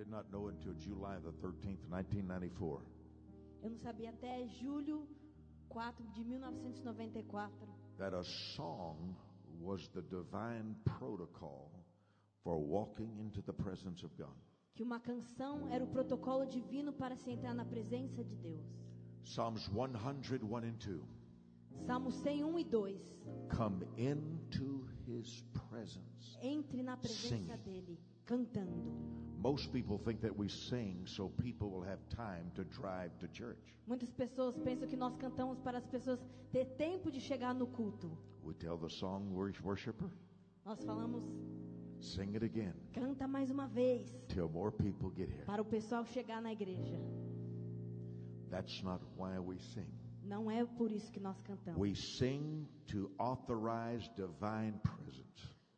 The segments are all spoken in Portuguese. did not know until July the 13th, 1994. Eu não sabia até julho 4 de 1994. That a song was the divine protocol for walking into the presence of God. Que uma canção era o protocolo divino para se entrar na presença de Deus. Psalms 101 and 2. Salmos 101 e 2. Come into his presence. Entre na presença dele, cantando. Most people think that we sing so people will have time to drive to church. Muitas pessoas pensam que nós cantamos para as pessoas ter tempo de chegar no culto. We tell the song worshiper. Nós falamos. Sing it again. Canta mais uma vez. Till more people get here. Para o pessoal chegar na igreja. That's not why we sing. Não é por isso que nós cantamos. We sing to authorize divine presence.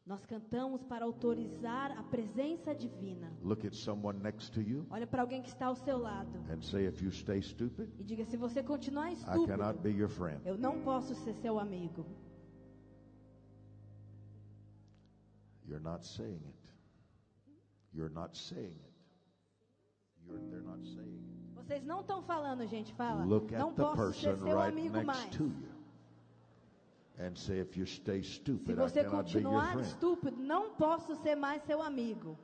Nós cantamos para autorizar a presença divina. Look at someone next to you. Olha para alguém que está ao seu lado. And say, if you stay stupid, e diga, se você continuar estúpido, I cannot be your friend. Eu não posso ser seu amigo. You're not saying it. You're not saying it. They're not saying it. Vocês não estão falando, gente. Fala. Look at the person right next to you and say, if you stay stupid, I cannot be your friend. Se você continuar estúpido, não posso ser mais seu amigo.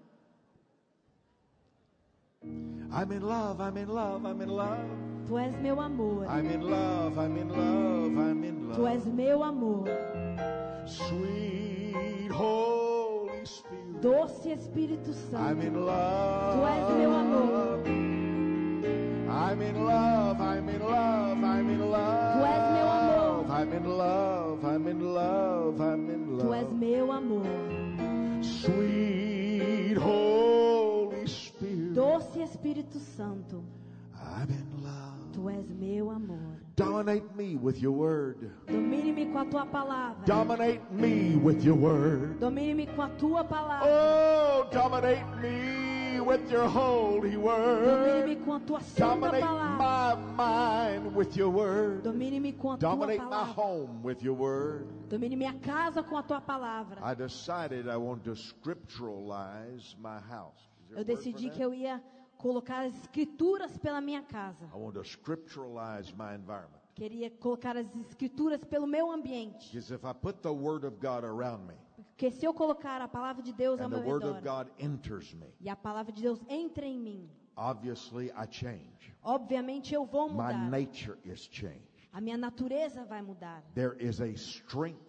I'm in love. I'm in love. I'm in love. Tu és meu amor. I'm in love. I'm in love. I'm in love. Tu és meu amor. Sweet home. Doce Espírito Santo. I'm in love. Tu és meu amor. I'm in love. I'm in love. I'm in love. Tu és meu amor. I'm in love. I'm in love. I'm in love. Tu és meu amor. Sweet Holy Spirit. Doce Espírito Santo. I'm in love. Tu és meu amor. Dominate me with your word. Domine-me com a tua palavra. Dominate me with your word. Domine-me com a tua palavra. Oh, dominate me with your holy word. Domine-me com a tua santa palavra. Dominate my mind with your word. Domine-me com a tua palavra. Dominate my home with your word. Domine minha casa com a tua palavra. I decided I want to scripturalize my house. Eu decidi que eu ia colocar as escrituras pela minha casa. I want to scripturalize my environment. Queria colocar as escrituras pelo meu ambiente. Because if I put the word of God around me, porque se eu colocar a palavra de Deus ao meu redor, e a palavra de Deus entra em mim, obviously I change. Obviamente eu vou mudar. My nature is changed. A minha natureza vai mudar. There is a strength.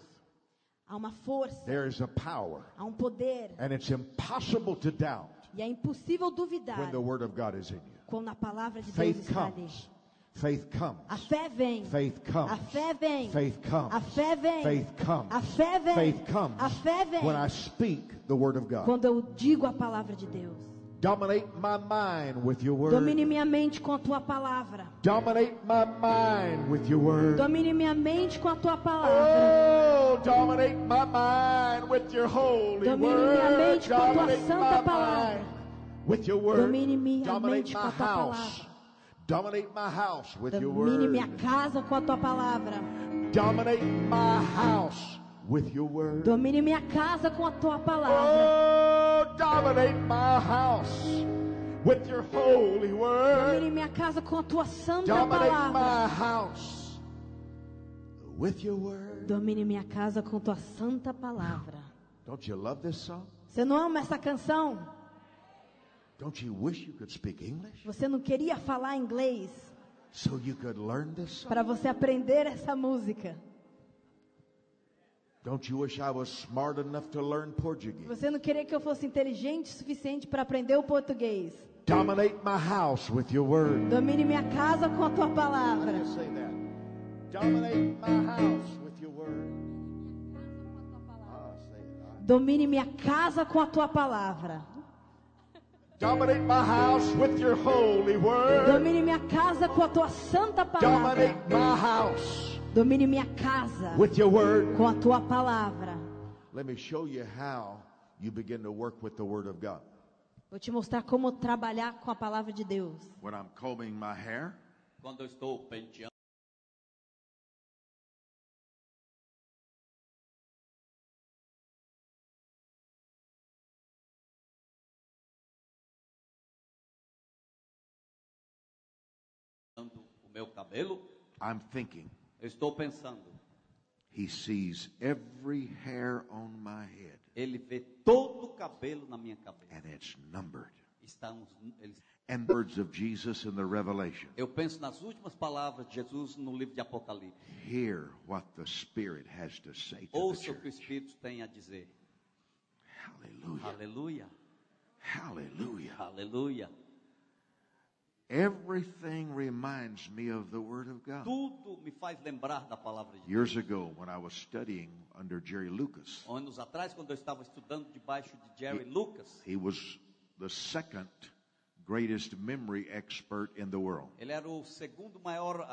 Há uma força. There is a power. Há um poder. And it's impossible to doubt. E é impossível duvidar quando a palavra de Deus está ali. Faith comes. A fé vem. Faith comes. A fé vem. Faith comes. A fé vem. Faith comes. A fé vem. Faith comes. A fé vem. When I speak the word of God. Quando eu digo a palavra de Deus. Dominate my mind with your word. Domine minha mente com a tua palavra. Dominate my mind with your word. Domine minha mente com a tua palavra. Oh, dominate my mind with your holy word. Domine minha mente com a tua santa palavra. With your word. Domine minha mente com a tua palavra. Dominate my house with your word. Domine minha casa com a tua palavra. Dominate my house with your word. Domine minha casa com a tua palavra. Oh, dominate my house with your holy word. Domine minha casa com a tua santa palavra. Dominate my house with your word. Domine minha casa com a tua santa palavra. Don't you love this song? Você não ama essa canção? Don't you wish you could speak English? Você não queria falar inglês? So you could learn this song? Para você aprender essa música. Don't you wish I was smart enough to learn Portuguese? Você não queria que eu fosse inteligente o suficiente para aprender o português? Dominate my house with your word. Domine minha casa com a tua palavra. How do you say that? Dominate my house with your word. Domine minha casa com a tua palavra. Dominate my house with your holy word. Domine minha casa com a tua santa palavra. Dominate my house. Domine minha casa with your word. Com a tua palavra. Let me show you how you begin to work with the word of God. Vou te mostrar como trabalhar com a palavra de Deus. When I'm combing my hair, quando eu estou penteando. o meu cabelo. I'm thinking. Estou pensando. He sees every hair on my head. Ele vê todo o cabelo na minha cabeça. And it's numbered. And words of Jesus in the Revelation. Eu penso nas últimas palavras de Jesus no livro de Apocalipse. Hear what the Spirit has to say to Ouça o que o Espírito tem a dizer. Hallelujah. Hallelujah. Hallelujah. Hallelujah. Everything reminds me of the Word of God. Tudo me faz lembrar da palavra de Deus. Years ago, when I was studying under Jerry Lucas, anos atrás, quando eu estava estudando debaixo de Jerry Lucas, he was the second greatest memory expert in the world. Ele era o segundo maior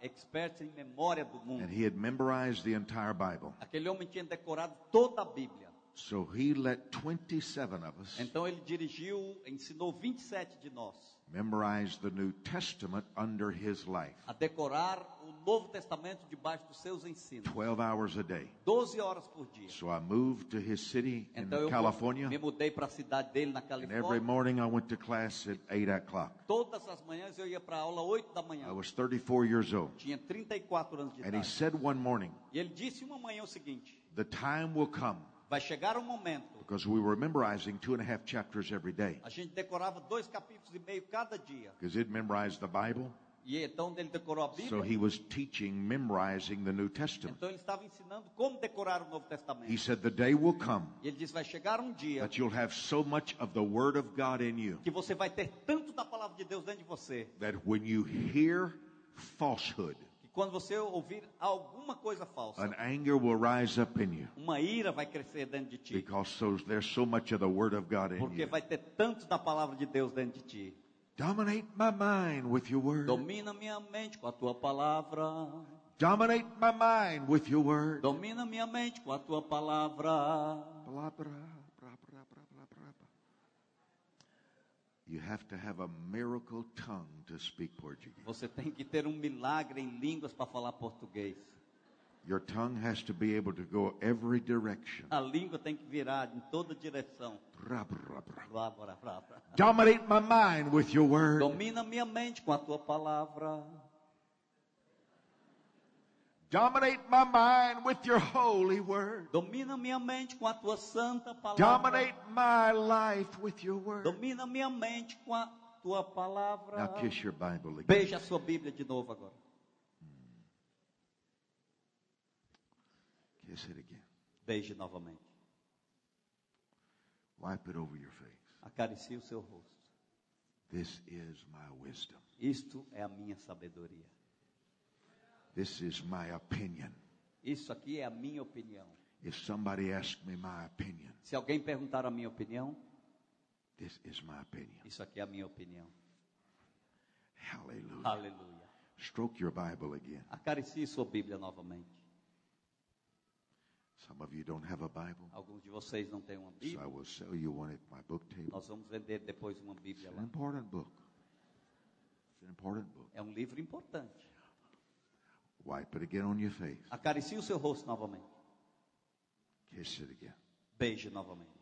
expert em memória do mundo. And he had memorized the entire Bible. Aquele homem tinha decorado toda a Bíblia. So he let 27 of us. Então ele dirigiu, ensinou 27 de nós. Memorize the New Testament under his life. A decorar o Novo Testamento debaixo dos seus ensinos. 12 hours a day. 12 horas por dia. So I moved to his city in California. Me mudei para a cidade dele na Califórnia. And every morning I went to class at 8 o'clock. Todas as manhãs eu ia para a aula 8 da manhã. I was 34 years old. Tinha 34 anos de idade. And he said one morning. E ele disse uma manhã o seguinte. The time will come. Vai chegar um momento. Because we were memorizing 2.5 chapters every day. A gente decorava 2 capítulos e meio cada dia. Because he'd memorized the Bible. E então ele decorou a Bíblia. So he was teaching memorizing the New Testament. Então ele estava ensinando como decorar o Novo Testamento. He said the day will come. E ele disse vai chegar dia. That you'll have so much of the Word of God in you. Que você vai ter tanto da palavra de Deus dentro de você. That when you hear falsehood. Quando você ouvir alguma coisa falsa, an anger will rise up in you, uma ira vai crescer dentro de ti, because there's so much of the Word of God in you. Porque vai ter tanto da palavra de Deus dentro de ti. Dominate my mind with your word. Domina minha mente com a tua palavra. Dominate my mind with your word. Domina minha mente com a tua palavra. You have to have a miracle tongue to speak Portuguese. Você tem que ter milagre em línguas para falar português. Your tongue has to be able to go every direction. A língua tem que virar em toda direção. Dominate my mind with your word. Domina minha mente com a tua palavra. Dominate my mind with your holy word. Domina minha mente com a tua santa palavra. Dominate my life with your word. Domina minha mente com a tua palavra. Now kiss your Bible again. Beija a sua Bíblia de novo agora. Kiss it again. Beije novamente. Wipe it over your face. Acaricie o seu rosto. This is my wisdom. Isto é a minha sabedoria. This is my opinion. Isso aqui é a minha opinião. If somebody asks me my opinion, se alguém perguntar a minha opinião, this is my opinion. Isso aqui é a minha opinião. Hallelujah. Hallelujah. Stroke your Bible again. Acaricie sua Bíblia novamente. Some of you don't have a Bible. Alguns de vocês não têm uma Bíblia. So I will sell you one at my book table. Nós vamos vender depois uma Bíblia lá. It's an important book. It's an important book. É livro importante. Wipe it again on your face. Acaricie o seu rosto novamente. Kiss it again. Beije novamente.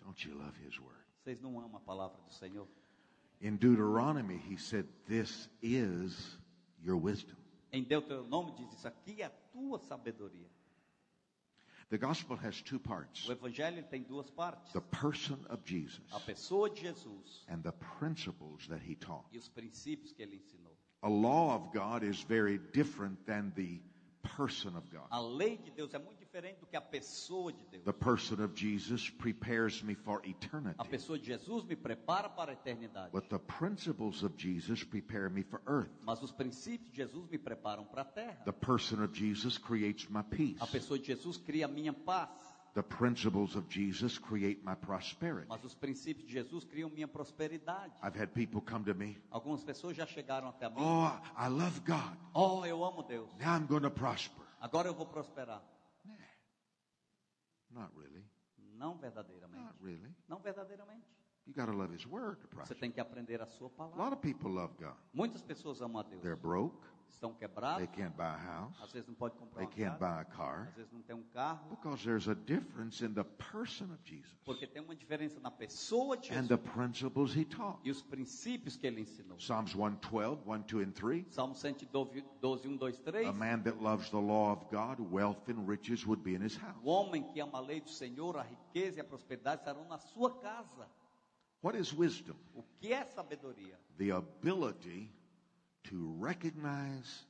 Don't you love his word? Vocês não amam a palavra do Senhor? In Deuteronomy he said this is your wisdom. Em Deuteronômio diz isso aqui é a tua sabedoria. The gospel has two parts. O evangelho tem duas partes. The person of Jesus. A pessoa de Jesus. And the principles that he taught. E os princípios que ele ensinou. A law of God is very different than the person of God. A lei de Deus é muito diferente do que a pessoa de Deus. The person of Jesus prepares me for eternity. A pessoa de Jesus me prepara para a eternidade. But the principles of Jesus prepare me for earth. Mas os princípios de Jesus me preparam para a terra. The person of Jesus creates my peace. A pessoa de Jesus cria minha paz. The principles of Jesus create my prosperity. Mas os princípios de Jesus criam minha prosperidade. I've had people come to me. Algumas pessoas já chegaram até mim. Oh, I love God. Oh, eu amo Deus. Now I'm going to prosper. Agora eu vou prosperar. Nah. Not really. Não verdadeiramente. Not really. Não verdadeiramente. You got to love his word to prosper. Você tem que aprender a sua palavra. A lot of people love God. Muitas pessoas amam a Deus. They're broke. estão quebrados. They can't buy a house. Às vezes não pode comprar uma casa. They can't buy a car. Às vezes não tem carro. Because there's a difference in the person of Jesus. Porque tem uma diferença na pessoa de Jesus. And the principles he taught. E os princípios que ele ensinou. Psalms 112, 1, 2 and 3. Salmo 112, 1, 2, 3. A man that loves the law of God, wealth and riches would be in his house. O homem que ama a lei do Senhor, a riqueza e a prosperidade estarão na sua casa. What is wisdom? O que é sabedoria? The ability to recognize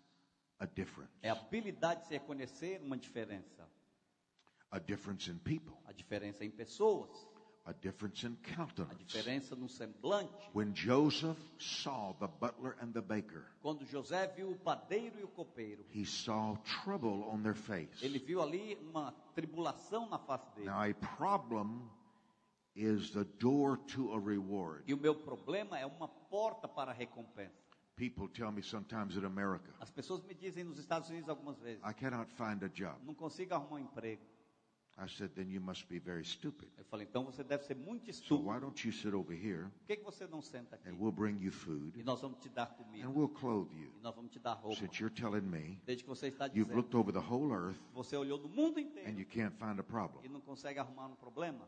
a difference. É a habilidade de se reconhecer uma diferença. A difference in people. A diferença em pessoas. A difference in countenance. A diferença no semblante. When Joseph saw the butler and the baker, quando José viu o padeiro e o copeiro, he saw trouble on their face. Ele viu ali uma tribulação na face dele. Now a problem is the door to a reward. E o meu problema é uma porta para a recompensa. People tell me sometimes in America, as pessoas me dizem nos Estados Unidos algumas vezes, I cannot find a job. Não consigo arrumar emprego. I said, then you must be very stupid. Eu falei, então você deve ser muito estúpido. So why don't you sit over here? Por que você não senta aqui? And we'll bring you food. E nós vamos te dar comida. And we'll clothe you. E nós vamos te dar roupa. Since you're telling me, desde que você está dizendo, you've looked over the whole earth. Você olhou no mundo inteiro. And you can't find a problem. E não consegue arrumar problema.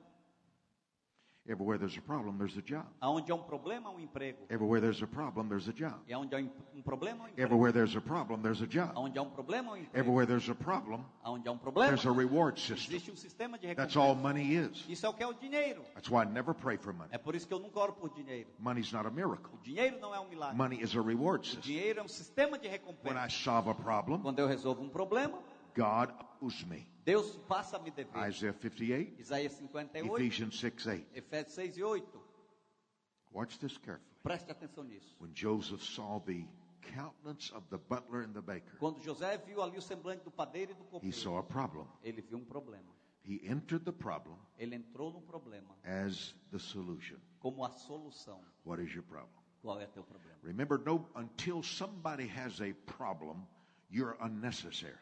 Everywhere there's a problem, there's a job. Aonde há problema, emprego. Everywhere there's a problem, there's a job. E aonde há problema, emprego. Everywhere there's a problem, there's a job. Aonde há problema, emprego. Everywhere there's a problem, aonde há problema, there's a reward system. Existe sistema de recompensa. That's all money is. Isso é o que é o dinheiro. That's why I never pray for money. É por isso que eu nunca oro por dinheiro. Money's not a miracle. O dinheiro não é milagre. Money is a reward system. O dinheiro é sistema de recompensa. When I solve a problem, quando eu resolvo problema, God owes me. Deus passa a me dever. Isaiah 58, Isaías 58, Ephesians 6:8. Efésios 6 e 8. Watch this carefully. Preste atenção nisso. When Joseph saw the countenance of the butler and the baker, quando José viu ali o semblante do padeiro e do copeiro, he saw a problem. Ele viu problema. He entered the problem. Ele entrou no problema. As the solution. Como a solução. What is your problem? Qual é teu problema? Remember, until somebody has a problem, you're unnecessary.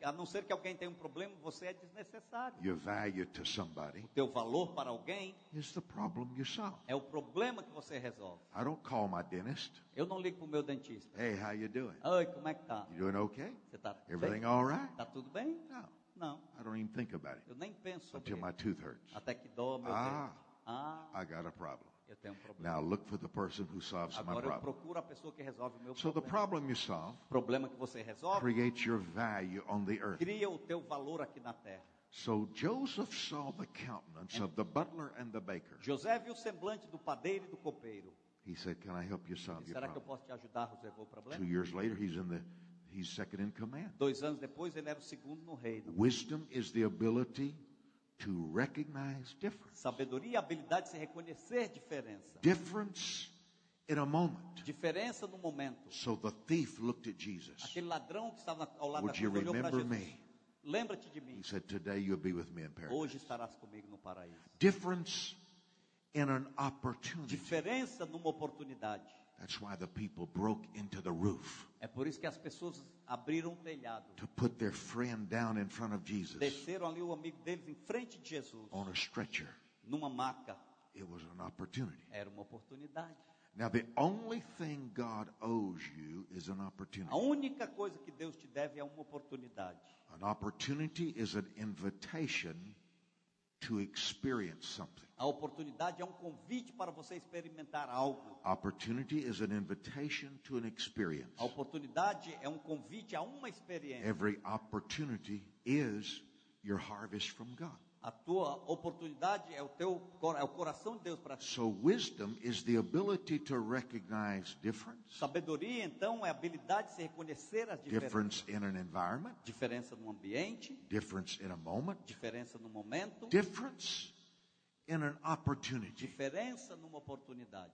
A não ser que alguém tenha problema, você é desnecessário. Your value to somebody, o teu valor para alguém, is the problem you solve. É o problema que você resolve. I don't call my dentist. Eu não ligo para o meu dentista. Hey, how you doing? Oi, como é que tá? You doing okay? Você tá everything bem? All right? Tá tudo bem? No. Não. I don't even think about it. Eu nem penso sobre until my tooth hurts. Até que dói meu dente. Ah. I got a problem. Eu tenho problema. Now look for the person who solves my problem. Agora eu procuro a pessoa que resolve o meu problema. So the problem you solve, problema que você resolve, creates your value on the earth. Cria o teu valor aqui na terra. So Joseph saw the countenance of the butler and the baker. José viu o semblante do padeiro e do copeiro. He said, "Can I help you solve your problem?" Será que eu posso te ajudar a resolver o problema? 2 years later, he's second in command. 2 anos depois, ele era o segundo no reino. Wisdom is the ability to recognize difference. Sabedoria e habilidade de se reconhecer diferença. Difference in a moment. Diferença no momento. So the thief looked at Jesus. Aquele ladrão que estava ao lado da cruz olhou para Jesus. Would you remember me? Lembra-te de mim. He said, "Today you'll be with me in paradise." Hoje estarás comigo no paraíso. Difference in an opportunity. Diferença numa oportunidade. That's why the people broke into the roof. É por isso que as pessoas abriram o telhado. To put their friend down in front of Jesus. Desceram ali o amigo deles em frente de Jesus. On a stretcher. Numa maca. It was an opportunity. Era uma oportunidade. Now the only thing God owes you is an opportunity. A única coisa que Deus te deve é uma oportunidade. An opportunity is an invitation to experience something. A oportunidade é convite para você experimentar algo. Opportunity is an invitation to an experience. A oportunidade é convite a uma experiência. Every opportunity is your harvest from God. A tua oportunidade é o coração de Deus para ti. So wisdom is the ability to recognize difference. Sabedoria então é a habilidade de se reconhecer as diferenças. Difference in an environment. Diferença no ambiente. Difference in a moment. Diferença no momento. Difference in an opportunity. Diferença numa oportunidade.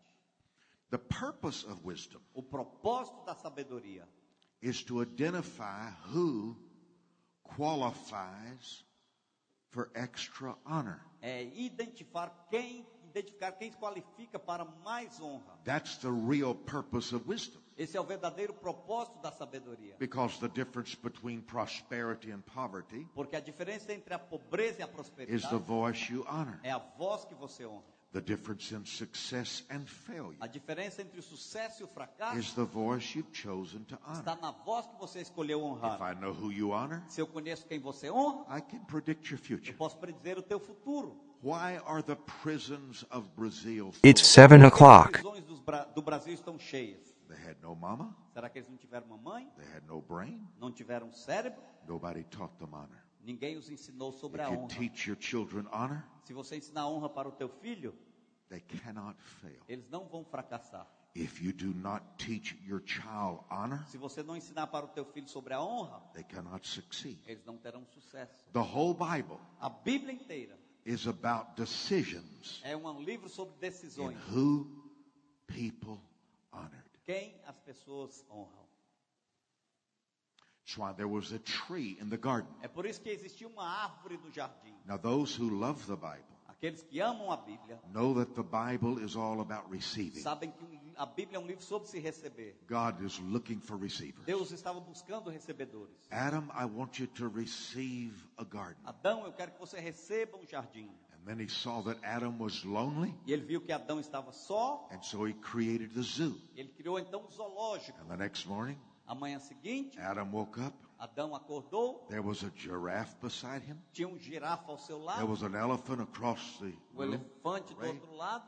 The purpose of wisdom. O propósito da sabedoria is to identify who qualifies for extra honor. É identificar quem se qualifica para mais honra. That's the real purpose of wisdom. Esse é o verdadeiro propósito da sabedoria. Because the difference between prosperity and poverty. Porque a diferença entre a pobreza e a prosperidade. Is the voice you honor. É a voz que você honra. The difference in success and failure a diferença entre o sucesso e o fracasso is the voice you've chosen to honor. Está na voz que você escolheu honrar. If I know who you honor, se eu conheço quem você honra, I can predict your future. Eu posso predizer o teu futuro. Why are the prisons of Brazil full? It's 7 o'clock. As prisões do Brasil estão cheias. They had no mama. Será que eles não tiveram uma mãe? They had no brain. Não tiveram cérebro. Nobody taught them honor. Ninguém os ensinou sobre a honra. If you teach your children honor, se você ensinar a honra para o teu filho, they cannot fail. Eles não vão fracassar. If you do not teach your child honor, se você não ensinar para o teu filho sobre a honra, they cannot succeed. Eles não terão sucesso. The whole Bible, a Bíblia inteira, is about decisions. É livro sobre decisões. In who people honored. Quem as pessoas honram. That's why there was a tree in the garden. É por isso que existia uma árvore no jardim. Now those who love the Bible aqueles que amam a Bíblia know that the Bible is all about receiving. Sabem que a Bíblia é livro sobre se receber. God is looking for receivers. Deus estava buscando recebedores. Adam, I want you to receive a garden. Adão, eu quero que você receba jardim. And then he saw that Adam was lonely. E ele viu que Adão estava só. And so he created the zoo. Ele criou então o zoológico. And the next morning, amanhã seguinte, Adam woke up. Adão acordou. There was a giraffe beside him. Tinha girafa ao seu lado. There was an elephant across the o room, elefante do outro lado.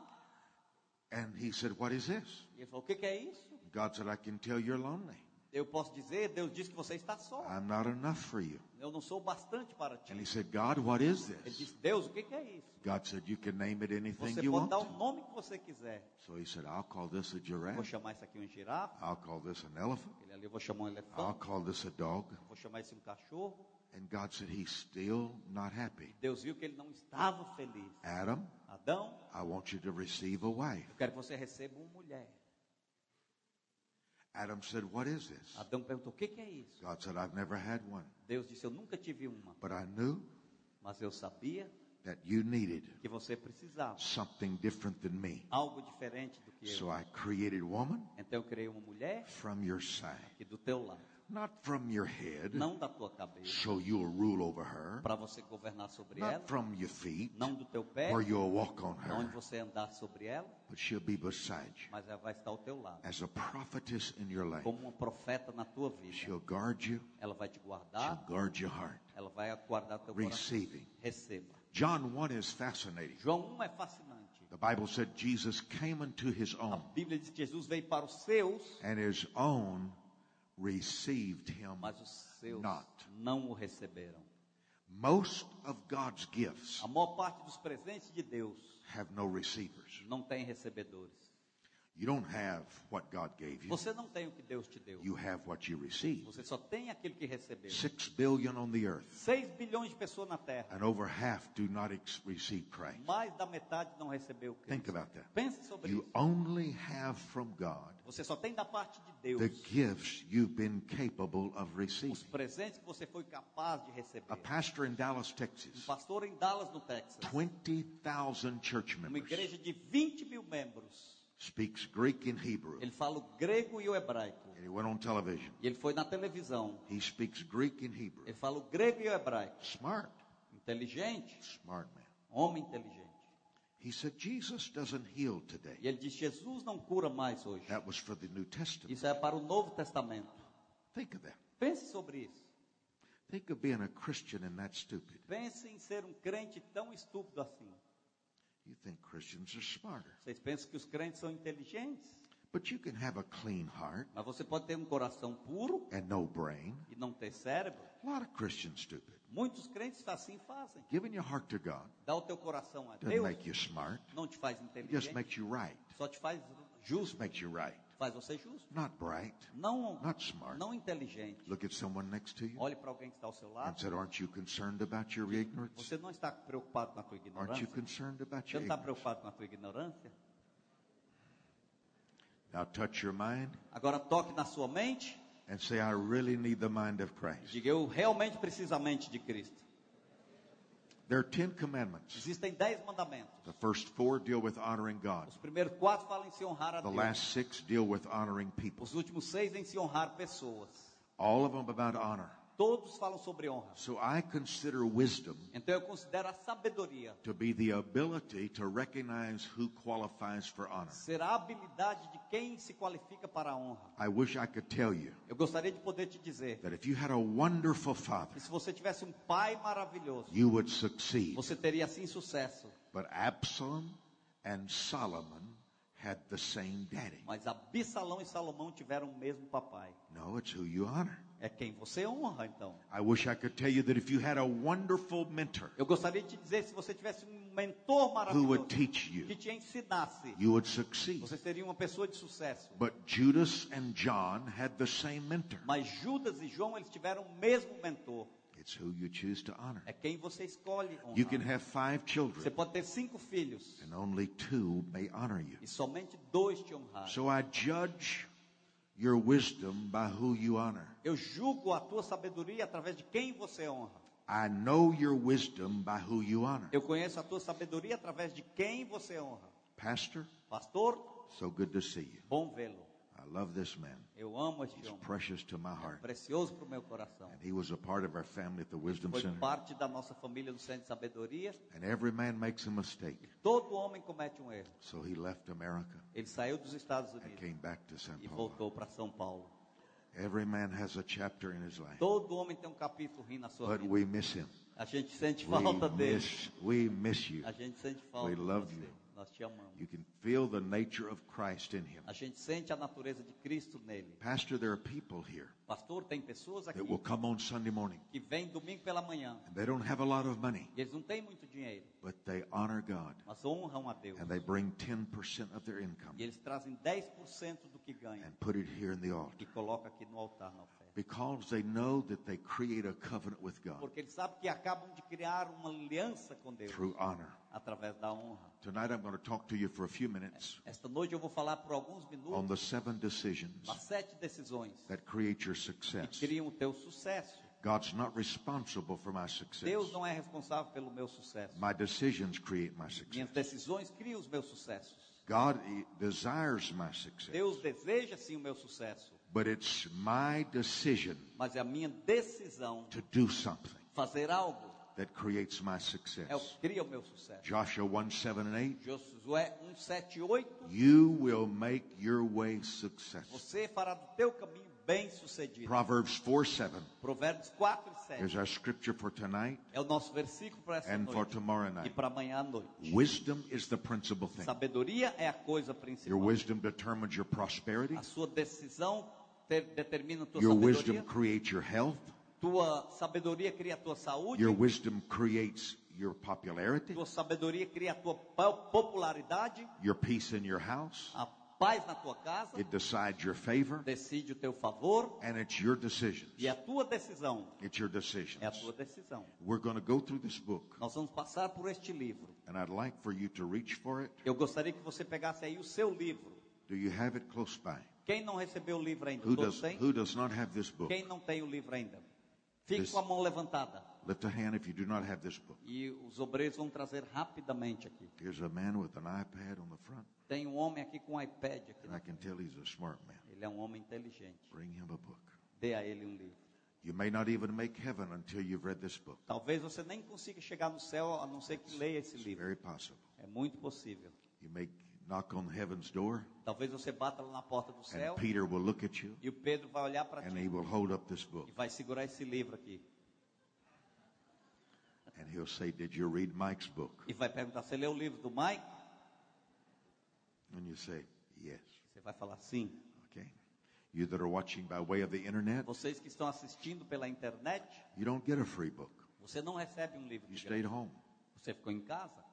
And he said, "What is this?" Ele falou, que é isso? God said, "I can tell you're lonely." Eu posso dizer, Deus disse que você está só. I'm not enough for you. Eu não sou bastante para ti. And he said, "God, what is this?" Ele disse, Deus, o que é isso? God said, "You can name it anything você you pode want." Dar o nome que você quiser. So he said, "I'll call this a giraffe." Vou chamar isso aqui girafa. I'll call this an elephant. Ele ali, eu vou chamar elefante. I'll call this a dog. Vou chamar isso cachorro. And God said, "He's still not happy." Deus viu que ele não estava feliz. Adam, Adão, I want you to receive a wife. Eu quero que você receba uma mulher. Adam said, "What is this?" Adão perguntou, que é isso? God said, "I've never had one." Deus disse, eu nunca tive uma. But I knew, mas eu sabia, that you needed, que você precisava, something different than me. Algo diferente do que so eu. I created woman, então eu criei uma mulher, from your side, e do teu lado. Not from your head, não da tua cabeça, so you'll rule over her. Para você governar sobre not ela. From your feet, não do teu pé, or you'll walk on her. Onde você andar sobre ela, but she'll be beside you. Mas ela vai estar ao teu lado. As a prophetess in your life, como uma profeta na tua vida, she'll guard you. Ela vai te guardar. She'll guard your heart. Ela vai guardar teu receiving. Coração. Receba. John 1 is fascinating. João 1 é fascinante. The Bible said Jesus came unto his own. A Bíblia diz que Jesus veio para os seus. And his own received him mas os seus not. Não o receberam. Most of God's gifts a maior parte dos presentes de Deus have no receivers. Não tem recebedores. You don't have what God gave you. Você não tem o que Deus te deu. You have what you receive. Você só tem aquilo que recebeu. 6 billion on the earth. 6 bilhões de pessoas na terra. And over half do not receive Christ. Mais da metade não recebeu Cristo. Think about that. Pense sobre you isso. Only have from God. Você só tem da parte de Deus. The gifts you've been capable of receiving. Os presentes que você foi capaz de receber. A pastor in Dallas, Texas. Pastor em Dallas, no Texas. 20,000 church members. Uma igreja de 20,000 membros. Speaks Greek and Hebrew. Ele fala o grego e o hebraico. And he went on television. E ele foi na televisão. He speaks Greek and Hebrew. Ele fala o grego e o hebraico. Smart. Inteligente. Smart man. Homem inteligente. He said Jesus doesn't heal today. E ele diz Jesus não cura mais hoje. That was for the New Testament. Isso é para o Novo Testamento. Think of that. Pense sobre isso. Think of being a Christian and that stupid. Pense em ser crente tão estúpido assim. You think Christians are smarter. Vocês pensam que os crentes são inteligentes? But you can have a clean heart. Mas você pode ter coração puro. And no brain. E não ter cérebro. A lot of Christians stupid. Muitos crentes assim fazem. Giving your heart to God. Dá o teu coração a Deus. Doesn't make you smart. Não te faz inteligente. Just makes you right. Só te faz justo. Makes you right. Faz você justo. Not bright. Não, not smart. Não inteligente. Look at someone next to you. Olhe para alguém que está ao seu lado. And said, "Aren't you concerned about your ignorance?" Você não está preocupado com a tua ignorância? Aren't you concerned about your ignorance? Você não está preocupado com a tua ignorância? Now touch your mind. Agora toque na sua mente. And say, "I really need the mind of Christ." Diga, eu realmente preciso da mente de Cristo. There are 10 commandments. Existem 10 mandamentos. The first 4 deal with honoring God. Os primeiros 4 falam em se honrar a Deus. The last 6 deal with honoring people. Os últimos 6 em se honrar pessoas. All of them about honor. Todos falam sobre honra. So I consider wisdom então eu considero a sabedoria to be the ability to recognize who qualifies for honor. Ser a habilidade de quem se qualifica para a honra. I wish I could tell you eu gostaria de poder te dizer that if you had a wonderful father, que se você tivesse pai maravilhoso, you would succeed. Você teria sim sucesso. But Absalom and Solomon had the same daddy. Mas Absalão e Salomão tiveram o mesmo papai. No, it's who you honor. É quem você honra, então. I wish I could tell you that if you had a wonderful mentor. Eu gostaria de te dizer se você tivesse mentor maravilhoso. Who would teach you? Que te ensinasse. You would succeed. Você seria uma pessoa de sucesso. But Judas and John had the same mentor. Mas Judas e João eles tiveram o mesmo mentor. It's who you choose to honor. É quem você escolhe honrar. You can have 5 children. Você pode ter 5 filhos. And only 2 may honor you. E somente 2 te honrarão. So I judge your wisdom by who you honor. Eu julgo a tua sabedoria através de quem você honra. I know your wisdom by who you honor. Eu conheço a tua sabedoria através de quem você honra. Pastor, so good to see you. Bom vê-lo. I love this man. Eu amo este homem. He's precious to my heart. Precioso para o meu coração. And he was a part of our family at the Wisdom Center. Foi parte da nossa família do Centro de Sabedoria. And every man makes a mistake. E todo homem comete erro. So he left America. Ele saiu dos Estados Unidos. And came back to São Paulo. E voltou para São Paulo. Every man has a chapter in his life. Todo homem tem capítulo na sua vida. But we miss him. A gente sente falta dele. We miss you. A gente sente falta. We love you. Nós te amamos. You can feel the nature of Christ in him. A gente sente a natureza de Cristo nele. Pastor, there are people here. Pastor, tem pessoas aqui. That will come on Sunday morning. Que vem domingo pela manhã. And they don't have a lot of money. Eles não têm muito dinheiro. But they honor God. Mas honram a Deus. And they bring 10% of their income. E eles trazem 10% do que ganham. And put it here in the altar. E coloca aqui no altar na oferta. Because they know that they create a covenant with God. Porque eles sabem que acabam de criar uma aliança com Deus. Through honor. Através da honra. Tonight I'm going to talk to you for a few minutes. Esta noite eu vou falar por alguns minutos. On the 7 decisions. As 7 decisões. That create your success. Que criam o teu sucesso. God's not responsible for my success. Deus não é responsável pelo meu sucesso. My decisions create my success. Minhas decisões criam os meus sucessos. God desires my success. Deus deseja sim o meu sucesso. But it's my decision. Mas é a minha decisão. To do something. Fazer algo. That creates my success. Joshua 1:7 and 8. Josué 1:7 e 8. You will make your way successful. Você fará do teu caminho bem sucedido. Proverbs 4:7. Provérbios 4:7. Is our scripture for tonight. É o nosso versículo para essa noite. And for tomorrow night. E para amanhã à noite. Wisdom is the principal thing. Sabedoria é a coisa principal. Your wisdom determines your prosperity. A sua decisão determina a tua sabedoria. Your wisdom creates your health. Tua sabedoria cria a tua saúde. Your wisdom creates your popularity. Tua sabedoria cria a tua popularidade. Your peace in your house. A paz na tua casa. It decides your favor. Decide o teu favor. And it's your decisions. E a tua decisão. It's your decisions. É a tua decisão. We're going to go through this book. Nós vamos passar por este livro. And I'd like for you to reach for it. Eu gostaria que você pegasse aí o seu livro. Do you have it close by? Quem não recebeu o livro ainda? Who does not have this book? Quem não tem o livro ainda? Fique com a mão levantada. Lift a hand if you do not have this book. E os obreiros vão trazer rapidamente aqui. There's a man with an iPad on the front. Tem homem aqui com iPad aqui. I can tell he's a smart man. Ele é homem inteligente. Bring him a book. Dê a ele livro. You may not even make heaven until you've read this book. Talvez você nem consiga chegar no céu a não ser que leia esse livro. It's very possible. É muito possível. You may knock on heaven's door. Talvez você bata lá na porta do céu. And Peter will look at you. E o Pedro vai olhar para ti. And he will hold up this book. E vai segurar esse livro aqui. And he'll say, "Did you read Mike's book?" E vai perguntar: "Você leu o livro do Mike?" And you say, "Yes." Você vai falar sim. Okay. You that are watching by way of the internet. Vocês que estão assistindo pela internet. You don't get a free book. Você não recebe livro. You stayed home. Você ficou em casa.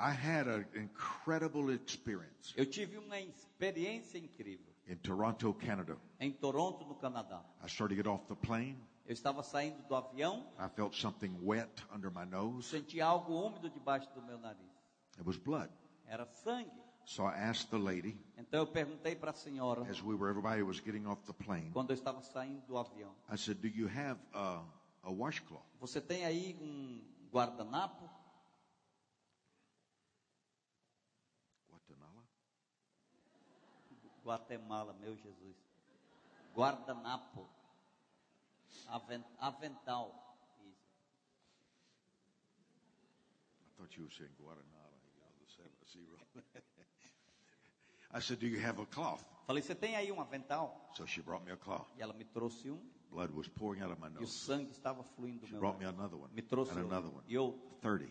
I had an incredible experience. Eu tive uma experiência incrível. In Toronto, Canada. Em Toronto, no Canadá. I started to get off the plane. Eu estava saindo do avião. I felt something wet under my nose. Senti algo úmido debaixo do meu nariz. It was blood. Era sangue. So I asked the lady. Então eu perguntei para a senhora. As we were, everybody was getting off the plane. Quando eu estava saindo do avião. I said, "Do you have a washcloth?" Você tem aí guardanapo? Guatemala, meu Jesus. Guardanapo. Avental. Easy. I thought you were saying Guaranara, you know, the 7-0. I said, do you have a cloth? Falei, você tem aí avental? So she brought me a cloth. E ela me trouxe Blood was pouring out of my nose. E o sangue estava fluindo she brought me another one. Me trouxe and another one. E eu 30.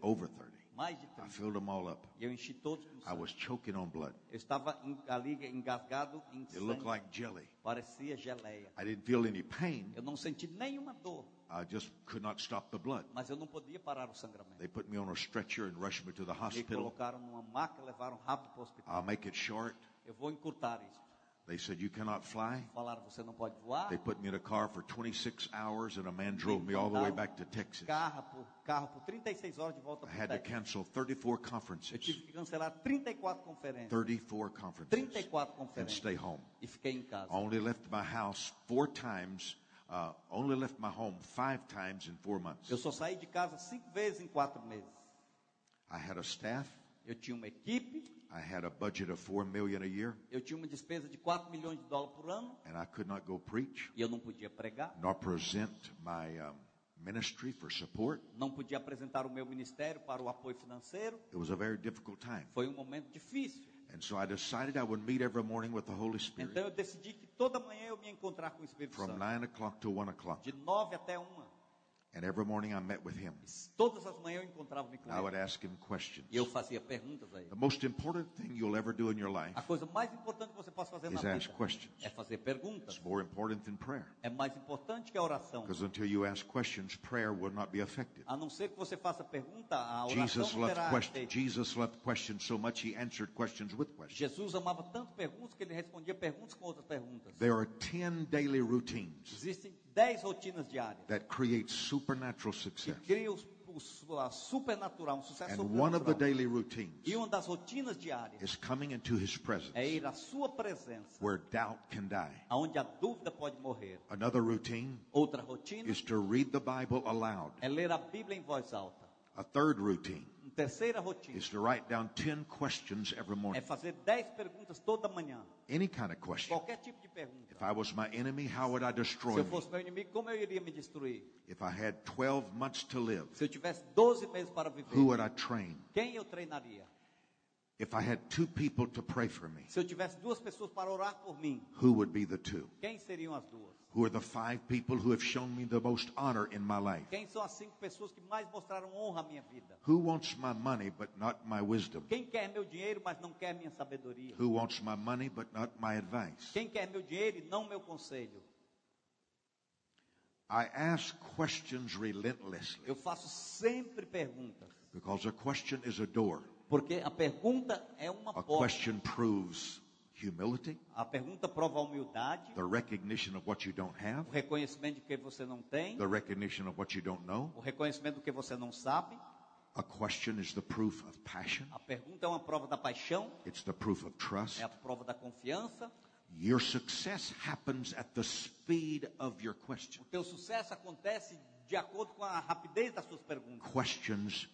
Over 30. Mais de 30. I filled them all up. Eu enchi todos com sangue. I was choking on blood. Eu estava ali engasgado em sangue. It looked like jelly. Parecia geleia. I didn't feel any pain. Eu não senti nenhuma dor. I just could not stop the blood. Mas eu não podia parar o sangramento. They put me on a stretcher and rushed me to the hospital. Me colocaram numa maca, levaram rápido para o hospital. I'll make it short. Eu vou encurtar isso. They said, you cannot fly. Falaram, você não pode voar. They put me in a car for 26 hours and a man drove me all the way back to Texas. Carro por 36 horas de volta para Texas. I had to cancel 34 conferences. Eu tive que cancelar 34 conferências. 34 conferences. 34 conferências. And stay home. E fiquei em casa. Only left my house 4 times. Only left my home 5 times in 4 months. Eu só saí de casa 5 vezes em 4 meses. I had a staff. Eu tinha uma equipe. I had a budget of $4 million a year. Eu tinha uma despesa de $4 milhões por ano. And I could not go preach. E eu não podia pregar. Nor present my ministry for support. Não podia apresentar o meu ministério para o apoio financeiro. It was a very difficult time. Foi momento difícil. And so I decided I would meet every morning with the Holy Spirit. Então eu decidi que toda manhã eu me encontrar com o Espírito Santo. From 9 o'clock to 1 o'clock. De 9 até 1. And every morning I met with him. Todas as manhãs eu encontrava-me com ele. I would ask him questions. E eu fazia perguntas a ele. The most important thing you'll ever do in your life. A coisa mais importante que você possa fazer na vida é fazer perguntas. It's more important than prayer. É mais importante que a oração. Because until you ask questions, prayer will not be effective. A não ser que você faça pergunta, a oração não terá efeito. Jesus loved questions so much he answered questions with questions. Jesus amava tanto perguntas que ele respondia perguntas com outras perguntas. There are 10 daily routines. Existem 10 rotinas diárias. That creates supernatural success. Que cria um sucesso and one of the daily routines. E uma das rotinas diárias. Is coming into his presence. É ir à sua presença. Where doubt can die. Aonde a dúvida pode morrer. Another routine. Outra rotina. Is to read the Bible aloud. É ler a Bíblia em voz alta. A third routine. Terceira rotina. Is to write down 10 questions every morning. É fazer 10 perguntas toda manhã. Any kind of question. Qualquer tipo de pergunta. If I was my enemy, how would I destroy me? Se eu fosse meu inimigo, como eu iria me destruir? If I had 12 months to live. Se eu tivesse 12 meses para viver. Who would I train? Quem eu treinaria? If I had 2 people to pray for me. Se eu tivesse 2 pessoas para orar por mim. Who would be the 2? Quem seriam as 2? Who are the 5 people who have shown me the most honor in my life? Quem são as 5 pessoas que mais mostraram honra à minha vida? Who wants my money but not my wisdom? Quem quer meu dinheiro mas não quer minha sabedoria? Who wants my money but not my advice? Quem quer meu dinheiro e não meu conselho? I ask questions relentlessly. Eu faço sempre perguntas. Because a question is a door. Porque a pergunta é uma porta. A question proves humility. A pergunta prova a humildade. The recognition of what you don't have. O reconhecimento de que você não tem. The recognition of what you don't know. O reconhecimento do que você não sabe. A question is the proof of passion. A pergunta é uma prova da paixão. It's the proof of trust. É a prova da confiança. Your success happens at the speed of your question. O teu sucesso acontece de acordo com a rapidez das suas perguntas. Questions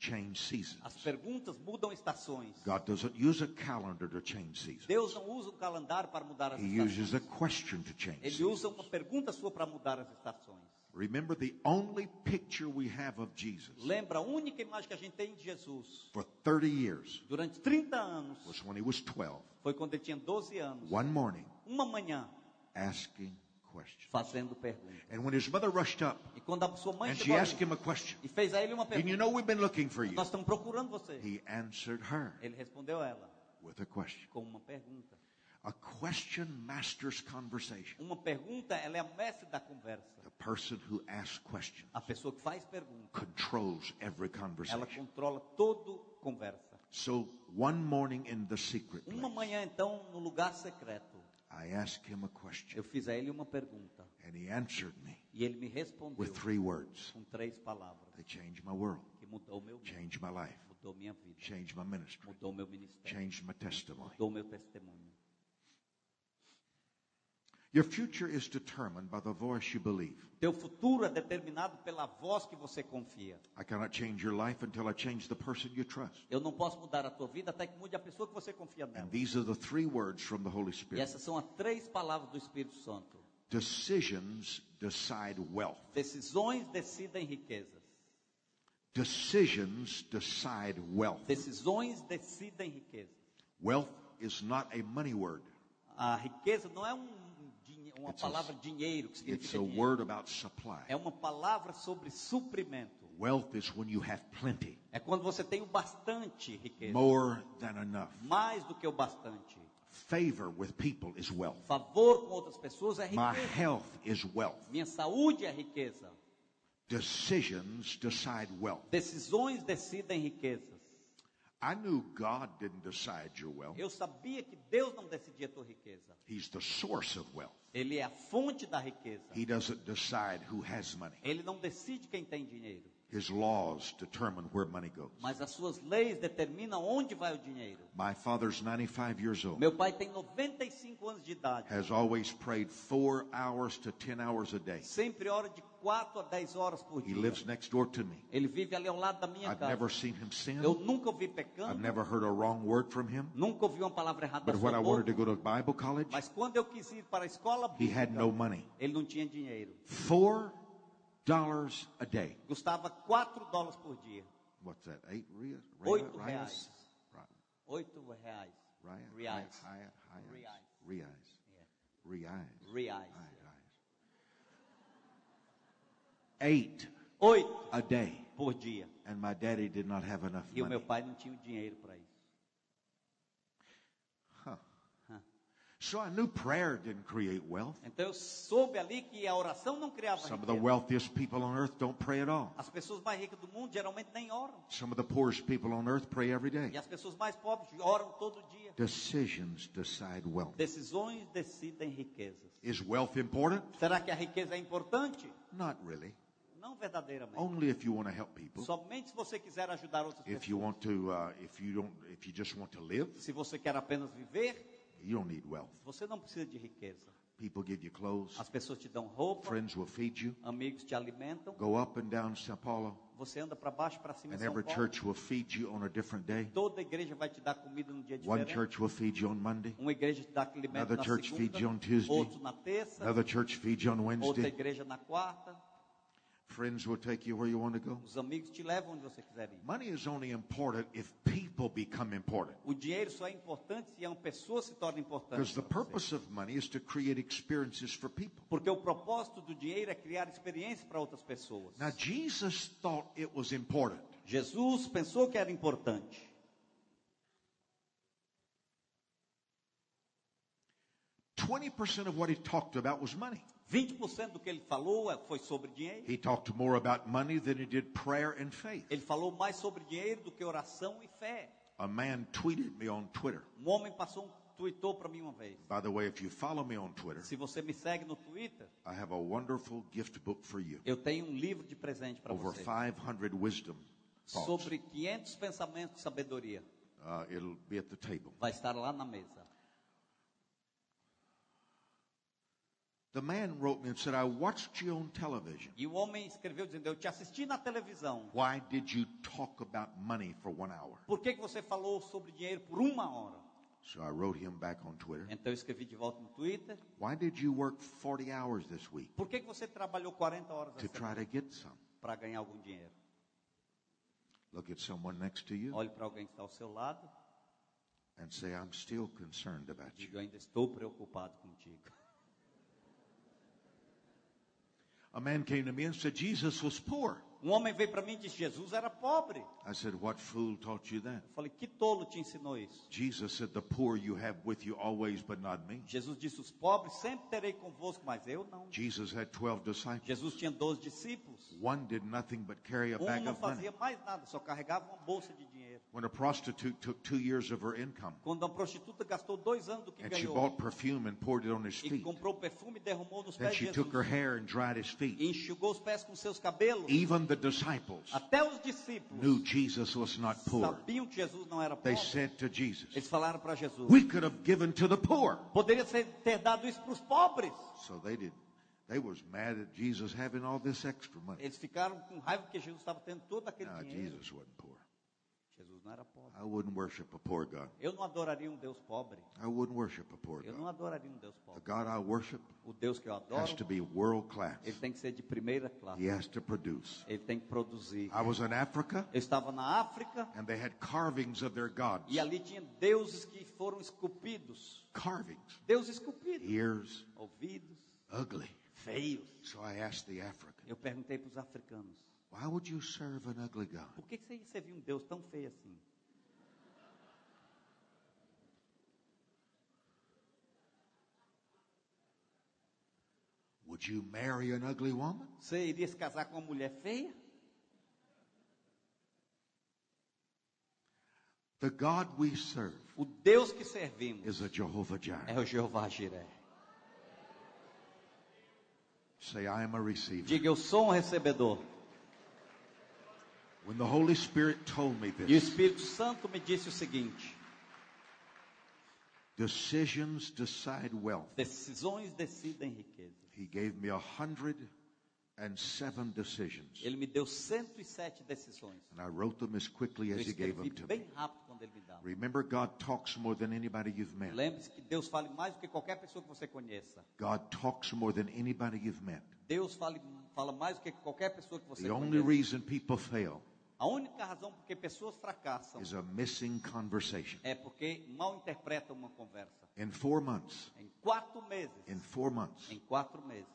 change seasons. As perguntas mudam estações. God doesn't use a calendar to change seasons. Deus não usa calendário para mudar as estações. He uses a question to change seasons. Ele usa uma pergunta sua para mudar as estações. Remember the only picture we have of Jesus. Lembra a única imagem que a gente tem de Jesus. For 30 years. Durante 30 anos. Was when he was 12. Foi quando ele tinha 12 anos. One morning. Uma manhã. Asking questions. Fazendo perguntas. And when his mother rushed up, e quando a sua mãe and she asked him a question, e fez a ele uma pergunta, and you know we've been looking for you, nós estamos procurando você, he answered her, ele respondeu ela, with a question, com uma pergunta. A question masters conversation. Uma pergunta, ela é a mestre da conversa. The person who asks questions, a pessoa que faz perguntas, controls every conversation. Ela controla todo conversa. So one morning in the secret place, uma manhã então no lugar secreto, I asked him a question. Eu fiz a ele uma pergunta. And he answered me. E ele me respondeu. With 3 words. Com 3 palavras. They changed my world. Que mudou meu mundo. Changed my life. Mudou minha vida. Changed my ministry. Mudou meu ministério. Changed my testimony. Mudou meu testemunho. Your future is determined by the voice you believe. Teu futuro é determinado pela voz que você confia. I cannot change your life until I change the person you trust. Eu não posso mudar a tua vida até que mude a pessoa que você confia nela. And these are the three words from the Holy Spirit. E essas são as três palavras do Espírito Santo. Decisions decide wealth. Decisões decidem riquezas. Decisions decide wealth. Decisões decidem riquezas. Wealth is not a money word. A riqueza não é uma palavra dinheiro que significa dinheiro. It's a word about supply. É uma palavra sobre suprimento. Wealth is when you have plenty. É quando você tem o bastante riqueza. More than enough. Mais do que o bastante. Favor with people is wealth. Favor com outras pessoas é riqueza. My health is wealth. Minha saúde é riqueza. Decisions decide wealth. Decisões decidem riquezas. I knew God didn't decide your wealth. Eu sabia que Deus não decidia a tua riqueza. He's the source of wealth. Ele é a fonte da riqueza. He doesn't decide who has money. Ele não decide quem tem dinheiro. His laws determine where money goes. Mas as suas leis determinam onde vai o dinheiro. My father's 95 years old. Meu pai tem 95 anos de idade. Has always prayed 4 hours to 10 hours a day. Sempre ora de 4 a 10 horas por dia. He lives next door to me. Ele vive ali ao lado da minha casa. I've never seen him sin. Eu nunca o vi pecando. I've never heard a wrong word from him. Nunca ouvi uma palavra errada da sua boca. But when I wanted to go to Bible college, mas quando eu quis ir para a escola bíblica, he had no money. Ele não tinha dinheiro. $4 a day. Custava $4 por dia. What's that? 8 reais? 8 reais. 8 reais. Reais. Reais. Reais. Reais. 8 a day. Por dia. And my daddy did not have enough money. E o meu pai não tinha dinheiro para isso. So I knew prayer didn't create wealth. Então eu soube ali que a oração não criava riqueza. Some of the wealthiest people on earth don't pray at all. As pessoas mais ricas do mundo geralmente nem oram. Some of the poorest people on earth pray every day. E as pessoas mais pobres oram todo dia. Decisions decide wealth. Decisões decidem riquezas. Is wealth important? Será que a riqueza é importante? Not really. Não verdadeiramente. Only if you want to help people. Somente se você quiser ajudar outras pessoas. If you just want to live. Se você quer apenas viver. You don't need wealth. Você não precisa de riqueza. People give you clothes. As pessoas te dão roupa. Friends will feed you. Amigos te alimentam. Go up and down São Paulo. Você anda para baixo, para cima, and every church will feed you on a different day. Toda igreja vai te dar comida num dia diferente. One church will feed you on Monday. Uma igreja te dá alimento na segunda. Another church feeds you on Tuesday. Outro na terça. Another church feeds you on Wednesday. Outra igreja na quarta. Friends will take you where you want to go. Os amigos te levam onde você quiser ir. Money is only important if people become important. O dinheiro só é importante se uma pessoa se torna importante. Because the purpose of money is to create experiences for people. Porque o propósito do dinheiro é criar experiências para outras pessoas. Now Jesus thought it was important. Jesus pensou que era importante. Percent of what he talked about was money. 20% do que ele falou foi sobre dinheiro. He talked more about money than he did prayer and faith. Ele falou mais sobre dinheiro do que oração e fé. A man tweeted me on Twitter. Um homem tweetou para mim uma vez. By the way, if you follow me on Twitter, se você me segue no Twitter, I have a wonderful gift book for you. Eu tenho livro de presente para você. Over 500 wisdom thoughts. Sobre 500 pensamentos de sabedoria. It'll be at the table. Vai estar lá na mesa. The man wrote me and said, I watched you on television. E o homem escreveu dizendo, eu te assisti na televisão. Why did you talk about money for 1 hour? Por que você falou sobre dinheiro por uma hora? So I wrote him back on Twitter. Então eu escrevi de volta no Twitter. Why did you work 40 hours this week? Por que você trabalhou 40 horas essa semana? To try to get some. Para ganhar algum dinheiro. Look at someone next to you. Olhe para alguém que está ao seu lado. And say, I'm still concerned about you. Eu ainda estou preocupado contigo. A man came to me and said, Jesus was poor. Um homem veio para mim e disse, Jesus era pobre. I said, what fool taught you that? Eu falei, que tolo te ensinou isso? Jesus said, the poor you have with you always, but not me. Jesus disse, os pobres sempre terei convosco, mas eu não. Jesus had 12 disciples. Jesus tinha 12 discípulos. One did nothing but carry a bag of money. Não fazia mais nada, só carregava uma bolsa de dinheiro. When a prostitute took 2 years of her income, quando a prostituta gastou 2 anos do que and ganhou, she bought perfume and poured it on his feet. Then she took her hair and dried his feet. Enxugou os pés com seus cabelos. Even the disciples até os discípulos knew Jesus was not poor. Sabiam que Jesus não era pobre. They said to Jesus, eles falaram para Jesus, "We could have given to the poor." Poderia ter dado isso para os pobres. So they didn't. They was mad at Jesus having all this extra money. Eles ficaram com raiva porque Jesus estava tendo todo aquele dinheiro. Jesus wasn't poor. Jesus não era pobre. I wouldn't worship a poor God. Eu não adoraria Deus pobre. I wouldn't worship a poor God. Eu não adoraria Deus pobre. The God I worship, o Deus que eu adoro, has to be world class. Ele tem que ser de primeira classe. He has to produce. Ele tem que produzir. I was in Africa. Eu estava na África. And they had carvings of their gods. E ali tinha deuses que foram esculpidos. Carvings. Deuses esculpidos. Ears. Ouvidos. Ugly. Feios. So I asked the African. Eu perguntei para os africanos. Why would you serve an ugly God? Por que você ia servir Deus tão feio assim? Would you marry an ugly woman? Você iria se casar com uma mulher feia? The God we serve, o Deus que servimos, is a Jehovah-Jireh. É o Jeová-Jireh. Say, I am a receiver. Diga, eu sou recebedor. When the Holy Spirit told me this, e o Espírito Santo me disse o seguinte: decisions decide wealth. Decisões decidem riqueza. He gave me 107 decisions. Ele me deu 107 decisões. And I wrote them as quickly as He gave them to me. Remember, God talks more than anybody you've met. Lembre-se que Deus fala mais do que qualquer pessoa que você conheça. God talks more than anybody you've met. Deus fala mais do que qualquer pessoa que você conheça. The only reason people fail. A única razão por que pessoas fracassam é porque mal interpretam uma conversa. In 4 months, em quatro meses,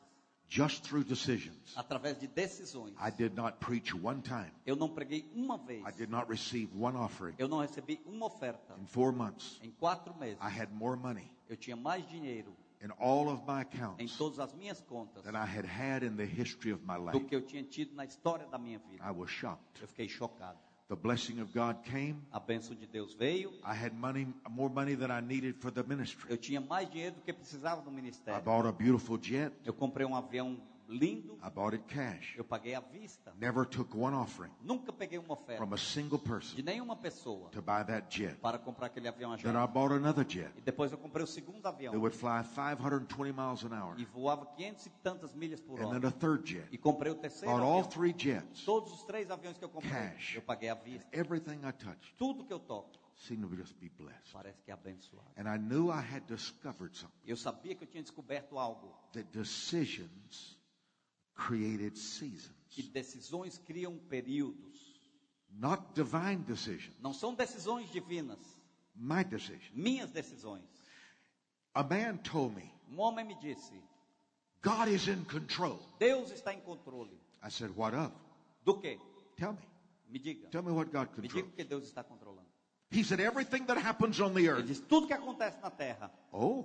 just through decisions, através de decisões, I did not preach one time. Eu não preguei uma vez. I did not receive one offering. Eu não recebi uma oferta. In 4 months, em 4 meses, I had more money. Eu tinha mais dinheiro. In all of my accounts, em todas as minhas contas, that I had in the history of my life, do que eu tinha tido na história da minha vida. I was shocked. Eu fiquei chocado. The blessing of God came. A bênção de Deus veio. I had more money than I needed for the ministry. Eu tinha mais dinheiro do que precisava no ministério. I bought a beautiful jet. Eu comprei avião lindo. I bought it cash. Eu paguei à vista. Never took one offering. Nunca peguei uma oferta. From a single person. De nenhuma pessoa. To buy that jet. Para comprar aquele avião a jato. Then I bought another jet. E depois eu comprei o segundo avião. It would fly 520 miles an hour. E voava 500 e tantas milhas por hora. And then a third jet. E comprei o terceiro avião. Bought all 3 jets. Todos os 3 aviões que eu comprei. Cash. Eu paguei à vista. And everything I touched. Tudo que eu toco. Seemed to just be blessed. Parece que é abençoado. And I knew I had discovered something. Eu sabia que eu tinha descoberto algo. That decisions created seasons. Que decisões criam períodos. Not divine decisions. Não são decisões divinas. My decisions. Minhas decisões. A man told me. Um homem me disse. God is in control. Deus está em controle. I said, what of? Do quê? Tell me. Me diga. Tell me what God controls. Me diga o que Deus está controlando. He said, everything that happens on the earth. Ele disse, tudo que acontece na terra. Oh.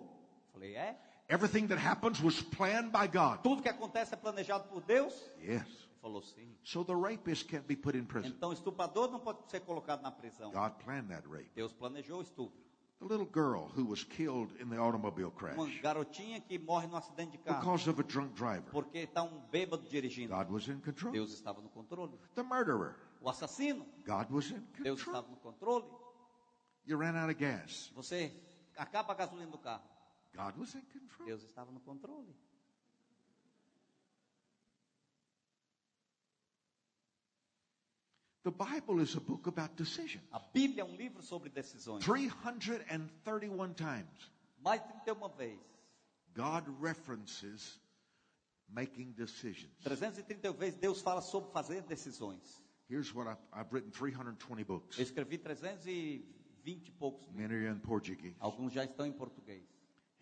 Falei, é? Everything that happens was planned by God. Tudo que acontece é planejado por Deus? Yes. Ele falou sim. So the rapist can't be put in prison. Então o estuprador não pode ser colocado na prisão. God planned that rape. Deus planejou o estupro. The little girl who was killed in the automobile crash. Uma garotinha que morre no acidente de carro. Because of a drunk driver. Porque está bêbado dirigindo. God was in control. Deus estava no controle. The murderer. O assassino. God was in control. Deus estava no controle. You ran out of gas. Você acaba a gasolina do carro. God was in control. Deus estava no controle. The Bible is a book about decisions. A Bíblia é livro sobre decisões. 331 times. Mais de 31 vezes. God references making decisions. 331 vezes Deus fala sobre fazer decisões. Here's what I've written 320 books. Eu escrevi 320 e poucos livros. Many are in Portuguese. Alguns já estão em português.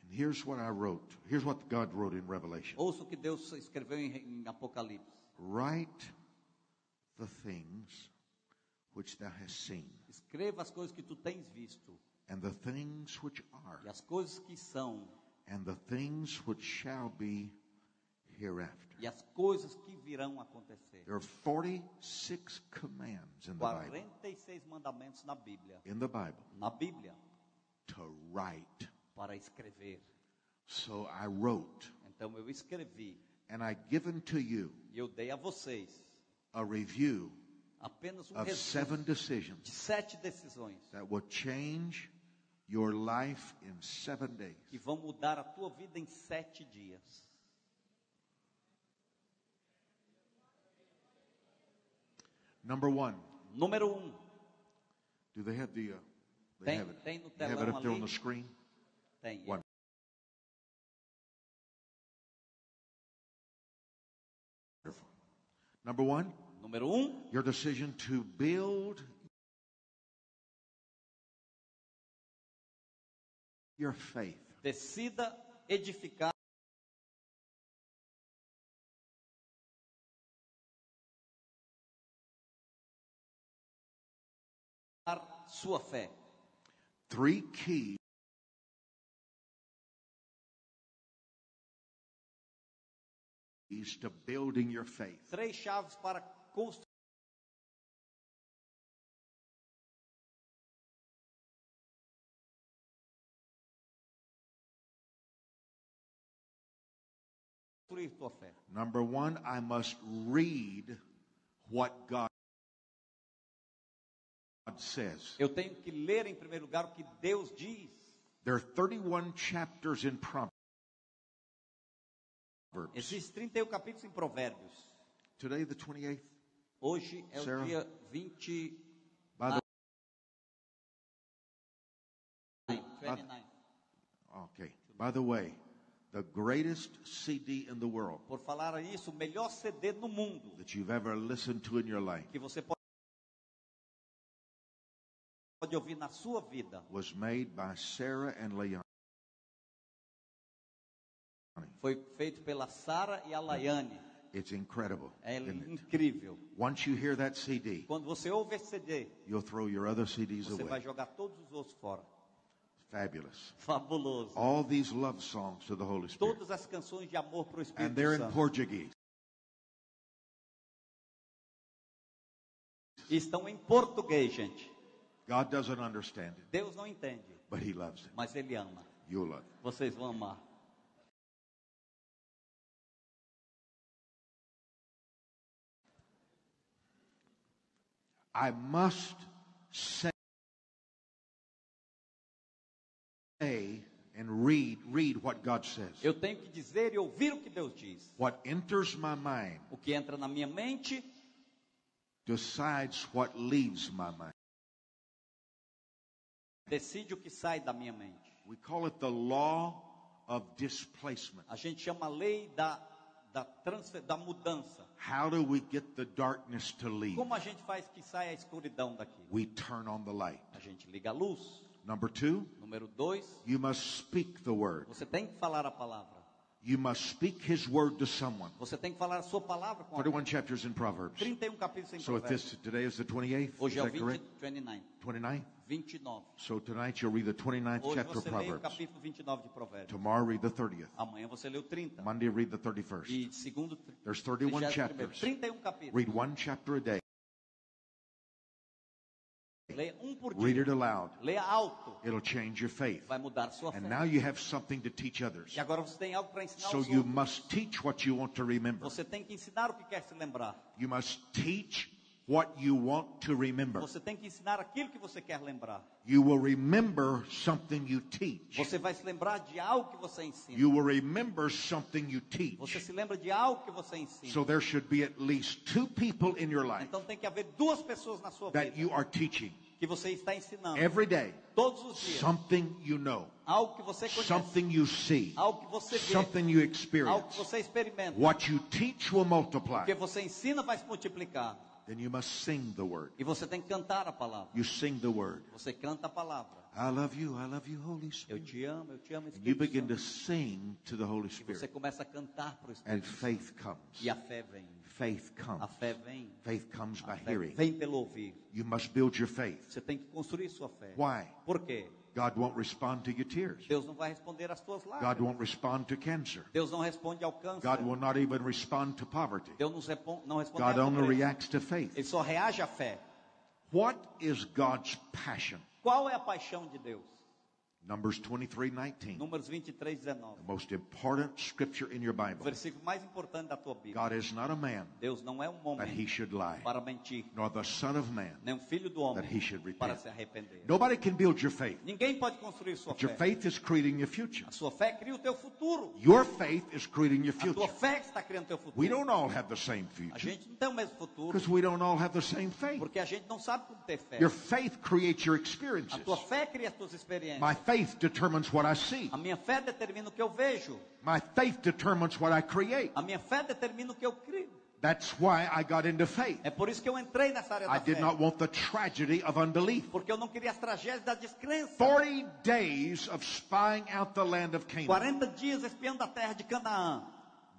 Here's what I wrote. Here's what God wrote in Revelation. Ouça o que Deus escreveu em Apocalipse. Write the things which thou hast seen. Escreva as coisas que tu tens visto. And the things which are. E as coisas que são. And the things which shall be hereafter. E as coisas que virão acontecer. There are 46 commands in the Bible. 46 mandamentos na Bíblia. In the Bible. Na Bíblia. To write. Para escrever. So I wrote. Então eu escrevi. And I given to you. E eu dei a vocês. A review. Apenas of 7 decisions. De 7 decisões. That will change your life in 7 days. Que vão mudar a tua vida em 7 dias. Number one. Número 1. Do they have the? Tem no telão, have it up there on the screen. Tem. One. Wonderful. Number one. Número 1. Your decision to build your faith. Decida edificar sua fé. 3 keys to building your faith. 3 chaves para construir tua fé. Number 1, I must read what God says. Eu tenho que ler em primeiro lugar o que Deus diz. There are 31 chapters in Proverbs. Existem 31 capítulos em Provérbios. Today the 28th. Hoje é o dia 20. Okay. By the way, the greatest CD in the world. Por falar isso, o melhor CD no mundo. That you've ever listened to in your life. Que você pode ouvir na sua vida. Was made by Sarah and Leon. Foi feito pela Sara e a Laiane. It's incredible. É incrível. Once you hear that CD, quando você ouve esse CD, you'll throw your other CDs away. Você vai jogar todos os outros fora. Fabulous. Fabuloso. All these love songs to the Holy Spirit. Todas as canções de amor para o Espírito Santo. And they're in Portuguese. Estão em português, gente. God doesn't understand it. Deus não entende. But he loves it. Mas ele ama. You love it. Vocês vão amar. I must say and read what God says. Eu tenho que dizer e ouvir o que Deus diz. What enters my mind, o que entra na minha mente, decides what leaves my mind. Decide o que sai da minha mente. We call it the law of displacement. A gente chama a lei da mudança. How do we get the darkness to leave? Como a gente faz que saia a escuridão daqui? We turn on the light. A gente liga a luz. Number 2. Número 2. You must speak the word. Você tem que falar a palavra. You must speak his word to someone. Você tem que falar a sua palavra com alguém. 31 chapters in Proverbs. 31 capítulos em Provérbios. So today is the 28th. Hoje é o 29th. 29. So tonight you'll read the 29th hoje chapter of Proverbs. O capítulo 29 de Provérbios. Tomorrow read the 30th. Amanhã você lê o 30. Monday read the 31st. E segundo, there's 31 chapters. 31 capítulos. Read 1 chapter a day. Leia por dia. Read it aloud. Leia alto. It'll change your faith. Vai mudar sua fé. And now you have something to teach others. E agora você tem algo para ensinar so aos you outros. Must teach what you want to remember. Você tem que ensinar o que quer se lembrar. You must teach what you want to remember. Você tem que ensinar aquilo que você quer lembrar. You will remember something you teach. Você vai se lembrar de algo que você ensina. You will remember something you teach. Você se lembra de algo que você ensina. So there should be at least 2 people in your life. Então tem que haver 2 pessoas na sua vida. That you are teaching. Que você está ensinando. Every day. Todos os dias. Something you know. Algo que você conhece. Something you see. Algo que você vê. Something you experience. Algo que você experimenta. What you teach will multiply. O que você ensina vai se multiplicar. Then you must sing the word. E você tem que cantar a palavra. You sing the word. Você canta a palavra. I love you, Holy Spirit. Eu te amo, Espírito Santo. You begin to sing to the Holy Spirit. E você começa a cantar para o Espírito Santo. And faith comes. E a fé vem. Faith comes. A fé vem. Faith comes by hearing. Vem pelo ouvir. You must build your faith. Você tem que construir sua fé. Why? Por quê? God won't respond to your tears. Deus não vai responder às tuas lágrimas. God won't respond to cancer. Deus não responde ao câncer. God will not even respond to poverty. Deus não responde à pobreza. God only reacts to faith. Ele só reage à fé. What is God's passion? Qual é a paixão de Deus? Numbers 23:19. Números 23:19. The most important scripture in your Bible. O versículo mais importante da tua Bíblia. God is not a man. Deus não é homem. That he should lie. Para mentir. Nor the son of man. Nem filho do homem. That he should repent. Para se arrepender. Nobody can build your faith. Ninguém pode construir sua fé. Your faith is creating your future. A sua fé cria o teu futuro. Your faith is creating your future. A tua fé está criando teu futuro. We don't all have the same future. A gente não tem o mesmo futuro. Because we don't all have the same faith. Porque a gente não sabe como ter fé. Your faith creates your experiences. A tua fé cria as tuas experiências. My faith determines what I see. A minha fé determina o que eu vejo. My faith determines what I create. A minha fé determina o que eu crio. That's why I got into faith. É por isso que eu entrei nessa área da fé. I did not want the tragedy of unbelief. Porque eu não queria as tragédias da descrença. 40 days of spying out the land of Canaan. 40 dias espiando a terra de Canaã.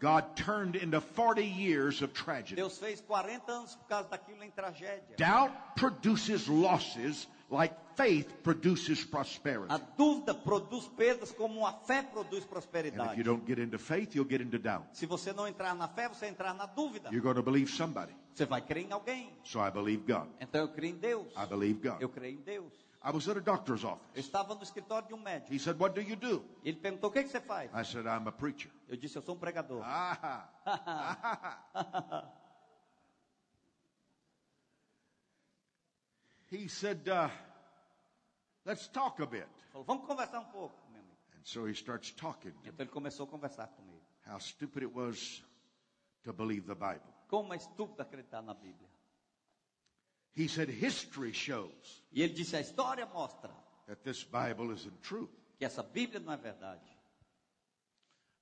God turned into 40 years of tragedy. Deus fez 40 anos por causa daquilo em tragédia. Doubt produces losses like faith produces prosperity. A dúvida produz perdas como a fé produz prosperidade. And if you don't get into faith, you'll get into doubt. Se você não entrar na fé, você entrar na dúvida. You're going to believe somebody. Você vai crer em alguém. So I believe God. Então eu creio em Deus. I believe God. Eu creio em Deus. I was at a doctor's office. Eu estava no escritório de um médico. He said, "What do you do?" Ele perguntou, o que você faz? I said, "I'm a preacher." Eu disse, eu sou um pregador. Ah. He said, "Let's talk a bit." Vamos conversar pouco, meu amigo. And so he starts talking. Então ele começou a conversar comigo. How stupid it was to believe the Bible. Como é estúpido acreditar na Bíblia. He said, "History shows." E ele disse, a história mostra. That this Bible isn't true. Que essa Bíblia não é verdade.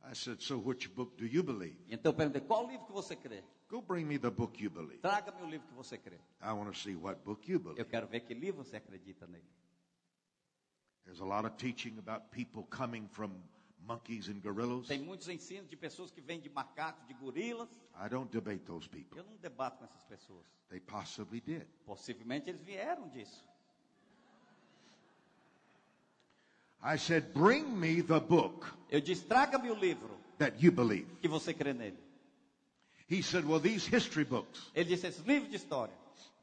I said, "So which book do you believe?" Então eu perguntei, qual livro que você crê? Go bring me the book you believe. Traga-me o livro que você crê. I want to see what book you believe. Eu quero ver que livro você acredita nele. There's a lot of teaching about people coming from monkeys and gorillas. Tem muitos ensinos de pessoas que vêm de macacos, de gorilas. I don't debate those people. Eu não debato com essas pessoas. They possibly did. Possivelmente eles vieram disso. I said, "Bring me the book." Eu disse, traga-me o livro. That you believe. Que você crê nele. He said, "Well, these history books." Ele disse, esses livros de história.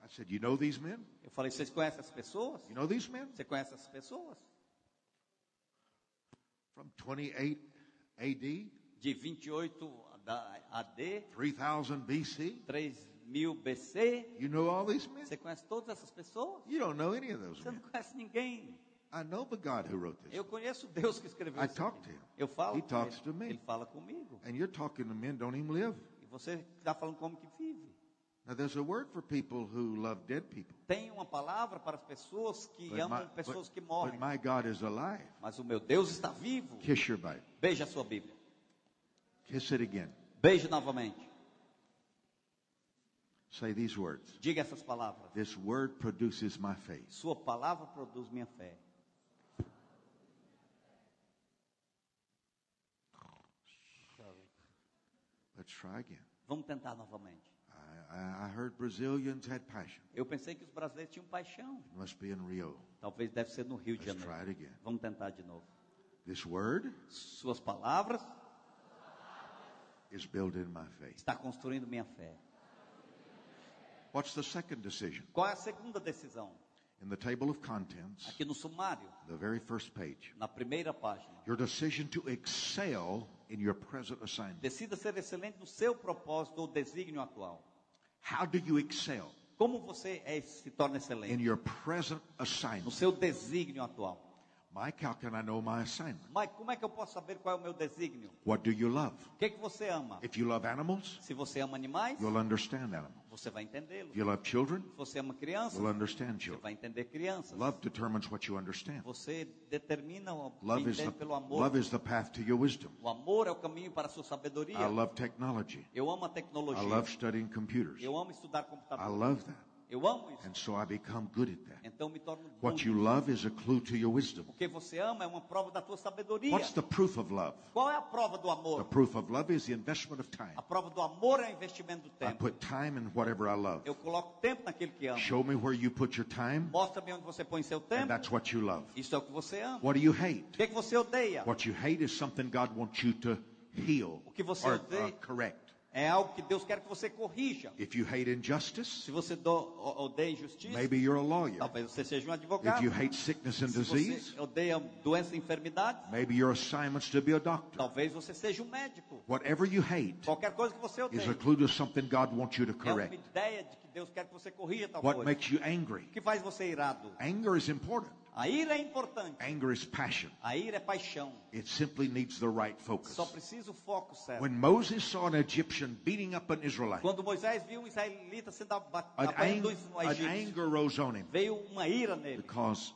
I said, "You know these men?" Eu falei, vocês conhecem essas pessoas? You know these men? Você conhece essas pessoas? From 28 AD, de 28 AD, 3000 BC, 3000 BC. You know all these men? Você conhece todas essas pessoas? You don't know any of those Você men. Não conhece ninguém. I know the God who wrote this. Eu conheço Deus que escreveu isso. I talk to him. Eu falo He com talks ele. To me. Ele fala comigo. And you're talking to men don't even live. E você está falando como que vive. Now there's a word for people who love dead people. Tem uma palavra para as pessoas que amam pessoas que morrem. But my God is alive. Mas o meu Deus está vivo. Kiss your Bible. Beija a sua Bíblia. Kiss it again. Beije novamente. Say these words. Diga essas palavras. This word produces my faith. Sua palavra produz minha fé. Let's try again. Vamos tentar novamente. I heard Brazilians had passion. Eu pensei que os brasileiros tinham paixão. It must be in Rio. Talvez deve ser no Rio de Janeiro. Let's try it again. Vamos tentar de novo. This word, suas palavras, is building my faith. Está construindo minha fé. What's the second decision? Qual é a segunda decisão? In the table of contents, aqui no sumário, the very first page, na primeira página, your decision to excel in your present assignment. Decida ser excelente no seu propósito ou desígnio atual. How do you excel? Como você se torna excelente? In your present assignment. No seu desígnio atual. Mike, how can I know my assignment? Mike, como é que eu posso saber qual é o meu desígnio? What do you love? O que você ama? If you love animals, se você ama animais, you'll understand animals. Você vai entendê-los. If you love children, se você ama crianças, you'll understand children. Você vai entender crianças. Love determines what you understand. Você determina o que entende pelo amor. Love is the path to your wisdom. O amor é o caminho para a sua sabedoria. I love technology. Eu amo a tecnologia. I love studying computers. Eu amo estudar computadores. I love that. Eu amo isso. And so I become good at that. Então me torno bom. What you love is a clue to your wisdom. O que você ama é uma prova da tua sabedoria. What's the proof of love? Qual é a prova do amor? The proof of love is the investment of time. A prova do amor é o investimento do tempo. I put time in whatever I love. Eu coloco tempo naquilo que amo. Show me where you put your time. Mostra-me onde você põe seu tempo. And that's what you love. Isso é o que você ama. What do you hate? O que você odeia? What you hate is something God wants you to heal or correct. É algo que Deus quer que você corrija. If you hate injustice, se você odeia injustiça, maybe you're a lawyer. Talvez você seja um advogado. If you hate sickness and disease, se você odeia doença e enfermidade, maybe your assignment's to be a doctor. Talvez você seja um médico. Whatever you hate, qualquer coisa que você odeia, is a clue to something God wants you to correct. É uma ideia de que Deus quer que você corrija tal coisa. What makes you angry? O que faz você irado? Anger is important. A ira é importante. Anger is passion. A ira é paixão. It simply needs the right focus. Só precisa o foco certo. When Moses saw an Egyptian beating up an Israelite, quando Moisés viu um israelita sendo abatido, an anger rose on him. Veio uma ira nele. Because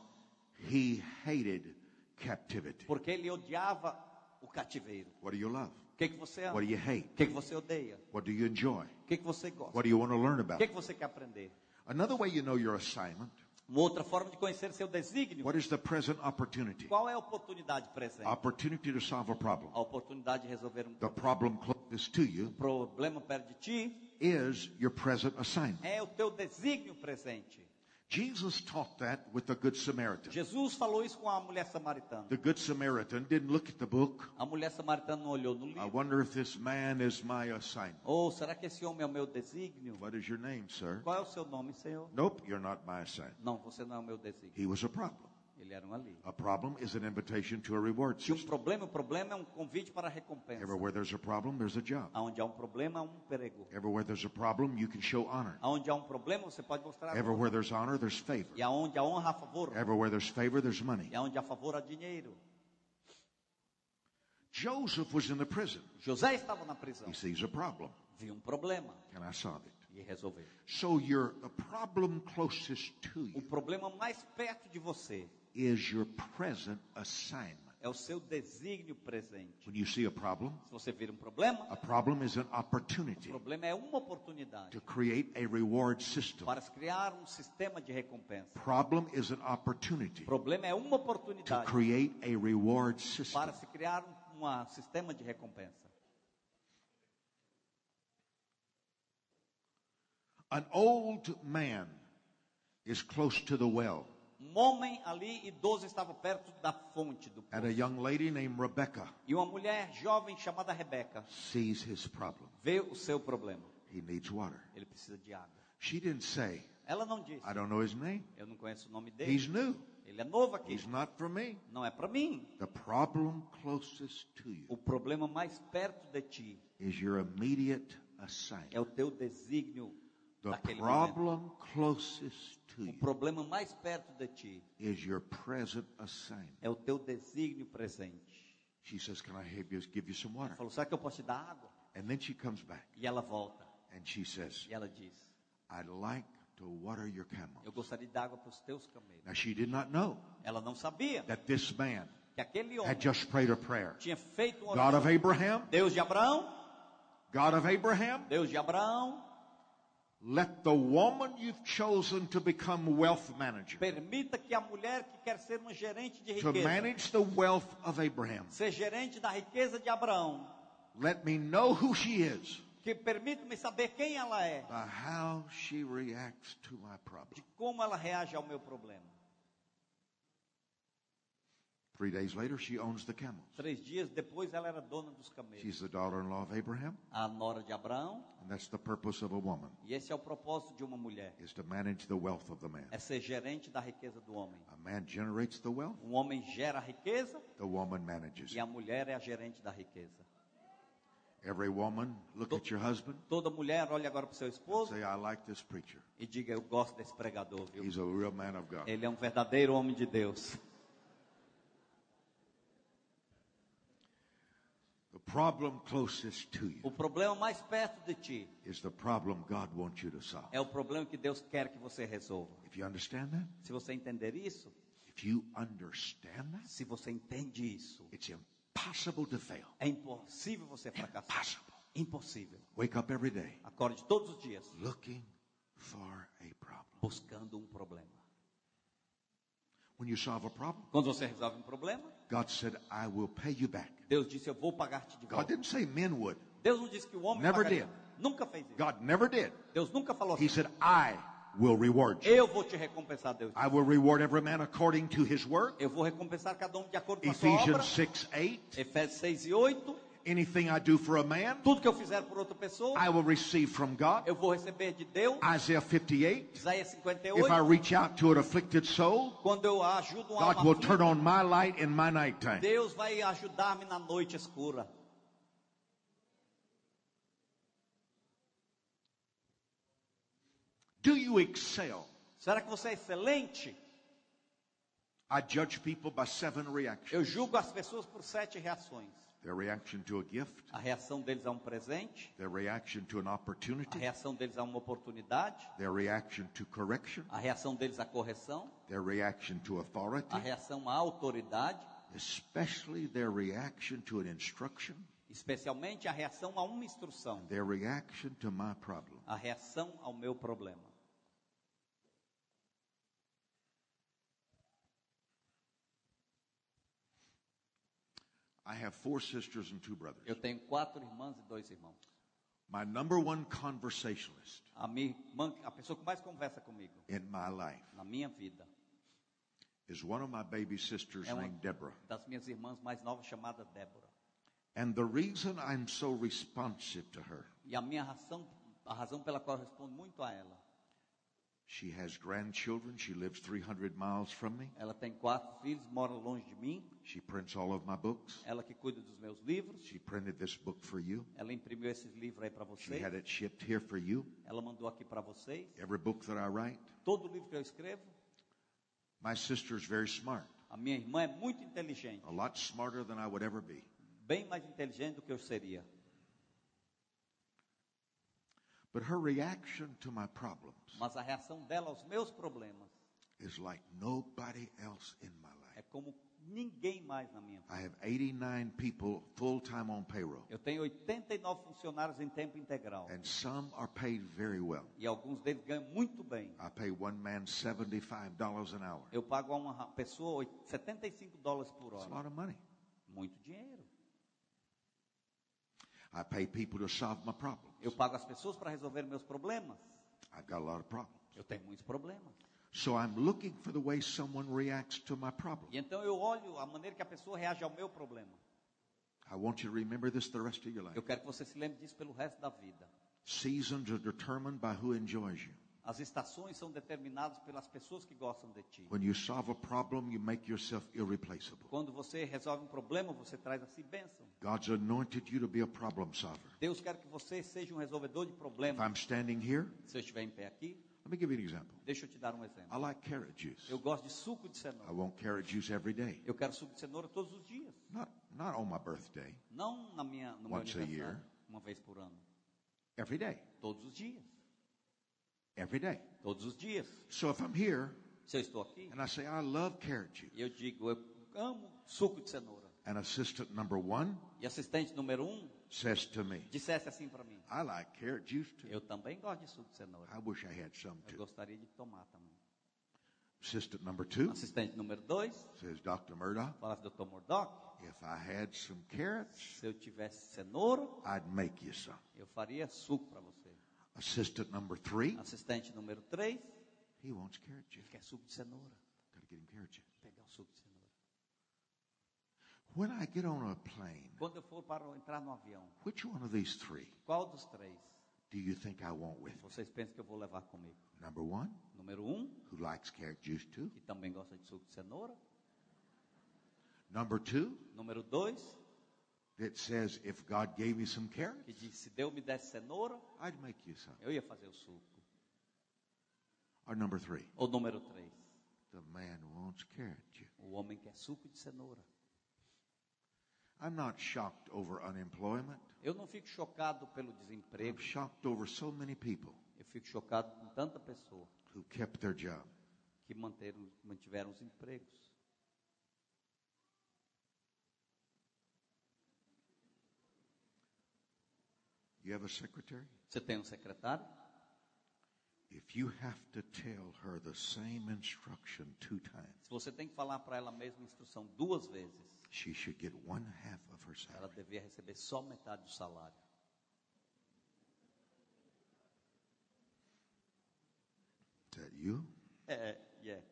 he hated captivity. Porque ele odiava o cativeiro. What do you love? O que você ama? What do you hate? O que você odeia? What do you enjoy? O que você gosta? What do you want to learn about? O que você quer aprender? Another way you know your assignment. Uma outra forma de conhecer seu desígnio. What is the present opportunity? Qual é a oportunidade presente? Opportunity to solve a problem. A oportunidade de resolver um problema. The problem closest to you. O problema perto de ti. Is your present assignment. É o teu desígnio presente. Jesus taught that with the Good Samaritan. Jesus falou isso com a mulher samaritana. The Good Samaritan didn't look at the book. A mulher samaritana não olhou no livro. I wonder if this man is my assignment. Oh, será que esse homem é o meu desígnio? What is your name, sir? Qual é o seu nome, senhor? Nope, you're not my assignment. Não, você não é o meu desígnio. He was a problem. Ele era um alívio. A problem is an invitation to a reward system. Um problema é um convite para a recompensa. Everywhere there's a problem, there's a job. Aonde há um problema, há um emprego. Everywhere there's a problem, you can show honor. Aonde há um problema, você pode mostrar honra. Everywhere there's honor, there's favor. E aonde há honra, há favor. Everywhere there's favor, there's money. E aonde há favor, há dinheiro. Joseph was in the prison. José estava na prisão. He sees a problem. Viu um problema. Can I solve it? E resolver. So you're the problem closest to you. O problema mais perto de você. Is your present assignment. É o seu desígnio presente. When you see a problem, se você vir um problema, a problem is an opportunity. O problema é uma oportunidade. To create a reward system. Para criar um sistema de recompensa. Problem is an opportunity. O problema é uma oportunidade. To create a reward system. Para se criar um sistema de recompensa. An old man is close to the well. Um homem ali idoso estava perto da fonte do poço. And a young lady named Rebecca. E uma mulher jovem chamada Rebeca. Sees his problem. Vê o seu problema. He needs water. Ele precisa de água. She didn't say. Ela não disse. I don't know his name. Eu não conheço o nome dele. He's new. Ele é novo aqui. He's not for me. Não é para mim. The problem closest to you. O problema mais perto de ti. Is your immediate assignment. É o teu desígnio. The problem closest to you. O problema mais perto de ti. Is your present assignment. É o teu desígnio presente. She says, "Can I give you some water?" Ela falou, será que eu posso te dar água? And then she comes back. E ela volta. And she says, e ela diz, "I'd like to water your camels." Eu gostaria de dar água para os teus camelos. Now she did not know. Ela não sabia. That this man had just prayed a prayer. Tinha feito uma oração. God of Abraham. Deus de Abraão. God of Abraham. Deus de Abraão. Let the woman you've chosen to become wealth manager. Permita que a mulher que quer ser uma gerente de riqueza. To manage the wealth of Abraham. Ser gerente da riqueza de Abraão. Let me know who she is. Que permita-me saber quem ela é. By how she reacts to my problem. De como ela reage ao meu problema. 3 days later, she owns the camels. 3 dias depois, ela era dona dos camelos. She's the daughter-in-law of Abraham. A nora de Abraão. And that's the purpose of a woman. E esse é o propósito de uma mulher. Is to manage the wealth of the man. É ser gerente da riqueza do homem. A man generates the wealth. Um homem gera a riqueza. The woman manages. E a mulher é a gerente da riqueza. Every woman, look at your husband. Toda mulher olha agora para o seu esposo. Say, I like this preacher. E diga, eu gosto desse pregador, viu? He's a real man of God. Ele é um verdadeiro homem de Deus. The problem closest to you. O problema mais perto de ti. Is the problem God wants you to solve. É o problema que Deus quer que você resolva. If you understand that. Se você entender isso. If you understand that. Se você entende isso. It's impossible to fail. É impossível você fracassar. Impossible. Impossível. Wake up every day. Acorde todos os dias. Looking for a problem. Buscando problema. When you solve a problem, quando você resolve problema, God said, I will pay you back. Deus disse, eu vou pagar-te de volta. God didn't say men would. Deus não disse que o homem never pagaria. Did. Nunca fez isso. God never did. Deus nunca falou assim. He said, I will reward you. Eu vou te recompensar, Deus. I will reward every man according to his work. Eu vou recompensar cada de acordo com a sua obra. Efésios 6:8. Anything I do for a man, tudo que eu fizer por outra pessoa, I will receive from God. Eu vou receber de Deus. Isaiah 58. If I reach out to an afflicted soul, quando eu ajudo uma God will turn on my light in my night time. Deus vai ajudar-me na noite escura. Do you excel? Será que você é excelente? I judge people by 7 reactions. Eu julgo as pessoas por 7 reações. Their reaction to a gift. A reação deles a presente. Their reaction to an opportunity. A reação deles a oportunidade. Their reaction to correction. A reação deles à correção. Their reaction to authority. A reação à autoridade. Especially their reaction to an instruction. Especialmente a reação a uma instrução. Their reaction to my problem. A reação ao meu problema. I have 4 sisters and 2 brothers. Eu tenho 4 irmãs e 2 irmãos. My number 1 conversationalist. A pessoa que mais conversa comigo. In my life. Na minha vida. Is one of my baby sisters named Deborah. Das minhas irmãs mais novas chamada Deborah. And the reason I'm so responsive to her. E a razão pela qual eu respondo muito a ela. She has grandchildren. She lives 300 miles from me. Ela tem 4 filhos, mora longe de mim. She prints all of my books. Ela que cuida dos meus livros. She printed this book for you. Ela imprimiu esse livro aí para vocês. She had it shipped here for you. Ela mandou aqui para vocês. Every book that I write. Todo livro que eu escrevo. My sister is very smart. A minha irmã é muito inteligente. A lot smarter than I would ever be. Bem mais inteligente do que eu seria. But her reaction to my problems. Mas a reação dela aos meus problemas. Is like nobody else in my life. É como ninguém mais na minha vida. I have 89 people full time on payroll. Eu tenho 89 funcionários em tempo integral. And some are paid very well. E alguns deles ganham muito bem. I pay one man $75 an hour. Eu pago a uma pessoa $75 por hora. It's a lot of money. Muito dinheiro. I pay people to solve my problems. Eu pago as pessoas para resolver meus problemas. I've got a lot of problems. Eu tenho muitos problemas. So I'm looking for the way someone reacts to my problem. E então eu olho a maneira que a pessoa reage ao meu problema. I want you to remember this the rest of your life. Eu quero que você se lembre disso pelo resto da vida. Seasons are determined by who enjoys you. As estações são determinadas pelas pessoas que gostam de ti. When you solve a problem, you make yourself irreplaceable. Quando você resolve problema, você traz a si bênção. God's anointed you to be a problem solver. Deus quer que você seja resolvedor de problemas. If I'm standing here, se eu estiver em pé aqui, let me give you an example. Deixa eu te dar exemplo. I like carrot juice. Eu gosto de suco de cenoura. I want carrot juice every day. Eu quero suco de cenoura todos os dias. Not on my birthday. Não na minha no meu aniversário. Once a year. Uma vez por ano. Every day. Todos os dias. Every day. Todos os dias. So if I'm here, se eu estou aqui, and I say I love carrot juice, eu digo eu amo suco de cenoura. And assistant number 1, e assistente número 1, says to me, dissesse assim para mim, I like carrot juice too. Eu também gosto de suco de cenoura. I wish I had some too. Eu gostaria de tomar também. Assistant number 2, assistente número 2, says Dr. Murdock, fala Dr. Murdock, if I had some carrots, se eu tivesse cenoura, I'd make you some. Eu faria suco para você. Assistant number 3. Assistente número 3. He wants carrot juice. Ele quer suco de cenoura. Gotta get him carrot juice. Pegar o suco de cenoura. When I get on a plane. Quando eu for para entrar no avião. Which one of these 3? Qual dos 3? Do you think I want with? Vocês pensam que eu vou levar comigo? Number 1. Número 1. Who likes carrot juice too? Que também gosta de suco de cenoura. Number 2. Número 2. That says, if God gave me some carrots, que diz, se Deus me desse cenoura, I'd make you some. Eu ia fazer o suco. Or number 3. Ou número 3. The man wants carrot juice. O homem quer suco de cenoura. I'm not shocked over unemployment. Eu não fico chocado pelo desemprego. I'm shocked over so many people. Eu fico chocado com tanta pessoa. Who kept their job. Que mantiveram os empregos. You have a secretary? Você tem secretário? If you have to tell her the same instruction 2 times, se você tem que falar para ela a mesma instrução 2 vezes, she should get 1/2 of her salary. Ela devia receber só metade do salário. Is that you? Yeah.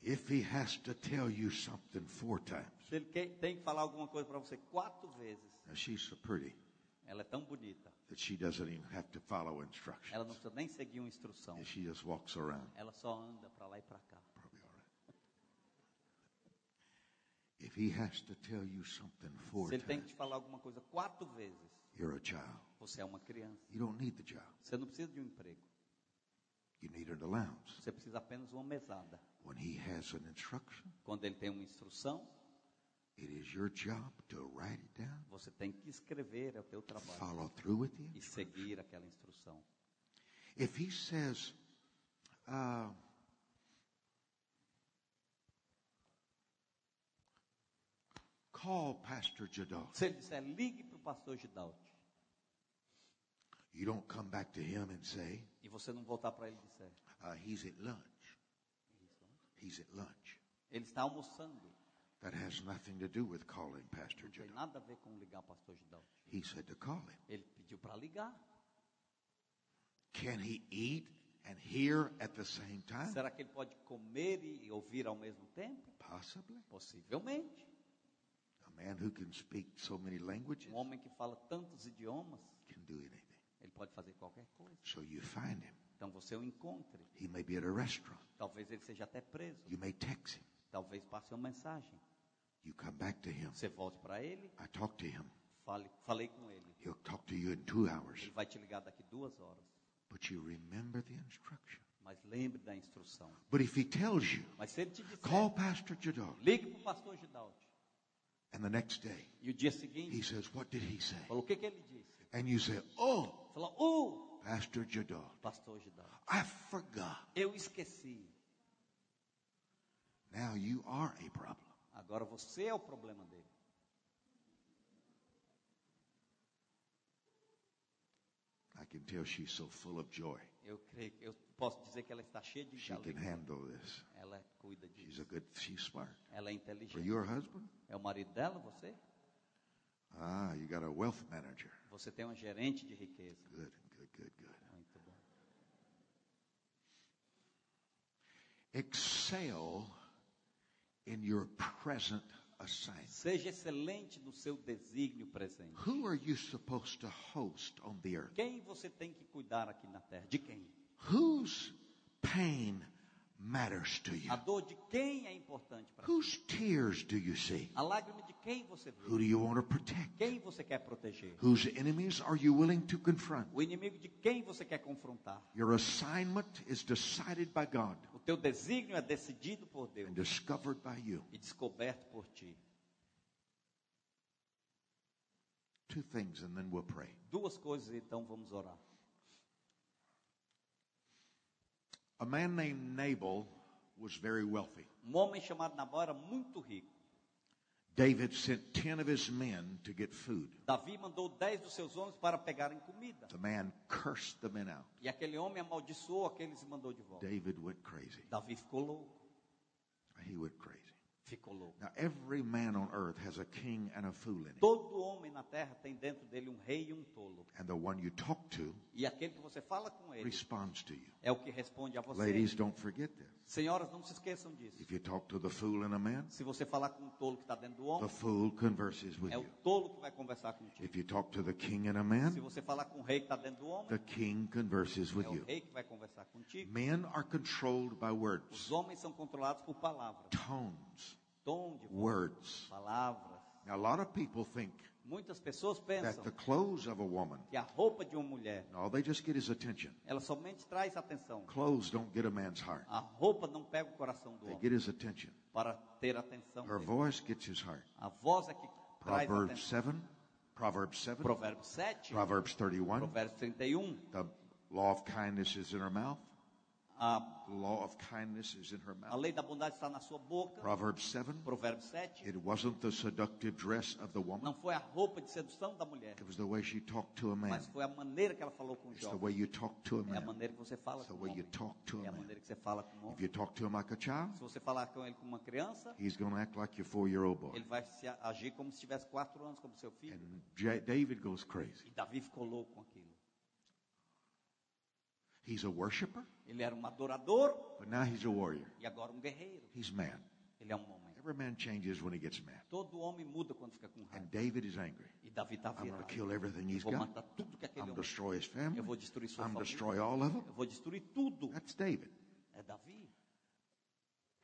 If he has to tell you something 4 times, ele tem que falar alguma coisa para você 4 vezes. Now she's so pretty. Ela é tão bonita. That she doesn't even have to follow instructions. Ela não precisa nem seguir uma instrução. And she just walks around. Ela só anda para lá e para cá. Probably all right. If he has to tell you something 4 times. Se ele tem que te falar alguma coisa 4 vezes. You're a child. Você é uma criança. You don't need the job. Você não precisa de um emprego. You need an allowance. Você precisa apenas uma mesada. When he has an instruction. Quando ele tem uma instrução. It is your job to write it down. Você tem que escrever, é o teu trabalho. Follow through with the instruction. E seguir aquela instrução. If he says, call Pastor Gidalt. Se ele disser, ligue para o pastor Gidalt. You don't come back to him and say. E você não voltar para ele e dizer. He's at lunch. He's at lunch. Ele está almoçando. That has nothing to do with calling Pastor Gidalt. He said to call him. Ele pediu para ligar. Can he eat and hear at the same time? Será que ele pode comer e ouvir ao mesmo tempo? Possibly. Possivelmente. A man who can speak so many languages. Homem que fala tantos idiomas. Can do anything. Ele pode fazer qualquer coisa. So you find him. Então você o encontre. He may be at a restaurant. Talvez ele seja até preso. You may text him. Talvez passe uma mensagem. You come back to him. Você volte para ele. I talked to him. Falei com ele. He'll talk to you in 2 hours. Ele vai te ligar daqui 2 horas. But you remember the instruction. Mas lembre da instrução. But if he tells you, mas se ele te disser, call Pastor Gidalt. Ligue para o pastor Gidalt. And the next day, e o dia seguinte, he says, what did he say? Falou, o que que ele disse? And you say, oh, falou, oh, Pastor Gidalt. Pastor Gidalt. I forgot. Eu esqueci. Now you are a problem. Agora você é o problema dele. I can tell she's so full of joy. Eu posso dizer que ela está cheia de alegria. She can handle this. Ela cuida disso. She's smart. Ela é inteligente. For your husband? É o marido dela, você? Ah, you got a wealth manager. Você tem gerente de riqueza. Good. Muito bom. Excel in your present assignment. Seja excelente no seu desígnio presente. Who are you supposed to host on the earth? Quem você tem que cuidar aqui na terra? De quem? Whose pain matters to you? A dor de quem é importante para você? Whose tears do you see? A lágrima de quem você vê? Who do you want to protect? Quem você quer proteger? Whose enemies are you willing to confront? O inimigo de quem você quer confrontar? Your assignment is decided by God. O teu desígnio é decidido por Deus. And discovered by you. E descoberto por ti. 2 things and then we'll pray. 2 coisas, então vamos orar. A man named Nabal was very wealthy. Um homem chamado Nabal era muito rico. David sent 10 of his men to get food. Davi mandou 10 dos seus homens para pegarem comida. The man cursed the men out. E aquele homem amaldiçoou aqueles e mandou de volta. David went crazy. Davi ficou louco. He went crazy. Ficou louco. Now every man on earth has a king and a fool in him. Todo homem na terra tem dentro dele rei e tolo. And the one you talk to, e aquele que você fala com ele, responds to you. É o que responde a você. Ladies, don't forget this. Senhoras, não se esqueçam disso. If you talk to the fool and a man, se você falar com tolo que está dentro do homem, the fool converses with you. É o tolo que vai conversar contigo. If you talk to the king and a man, se você falar com rei que está dentro do homem, the king converses with you. É o rei que vai conversar contigo. Men are controlled by words. Os homens são controlados por palavras. Tones. Words. Palavras. Now, a lot of people think muitas pessoas pensam that the clothes of a woman, que a roupa de uma mulher, no, they just get his attention. Ela somente traz atenção. Clothes don't get a man's heart. A roupa não pega o coração do homem. They get his attention. Para ter atenção. Her voice gets his heart. A voz é que traz atenção. Proverbs 7. Provérbios 7. Proverbs 31. The law of kindness is in her mouth. The law of kindness is in her mouth. A lei da bondade está na sua boca. Proverbs 7. Provérbios 7. It wasn't the seductive dress of the woman. Não foi a roupa de sedução da mulher. It was the way she talked to a man. Mas foi a maneira que ela falou com o jovem. It's the way you talk to a man. É a maneira que você fala com o homem. It's the way you talk to a man. É a maneira que você fala com o homem. If you talk to him like a child, se você falar com ele como uma criança, he's going to act like your 4-year-old boy. Ele vai se agir como se tivesse 4 anos, como seu filho. And David goes crazy. E Davi ficou louco com aquilo. He's a worshiper. Ele era um adorador. But now he's a warrior. E agora um guerreiro. He's man. Ele é um homem. Every man changes when he gets mad. Todo homem muda quando fica com raiva. And David is angry. E Davi tá virado. I'm going to kill everything he's got. Eu vou matar tudo que aquele homem. I'm going to destroy his family. Eu vou destruir sua família. I'm going to destroy all of them. Eu vou destruir tudo. That's David. É Davi.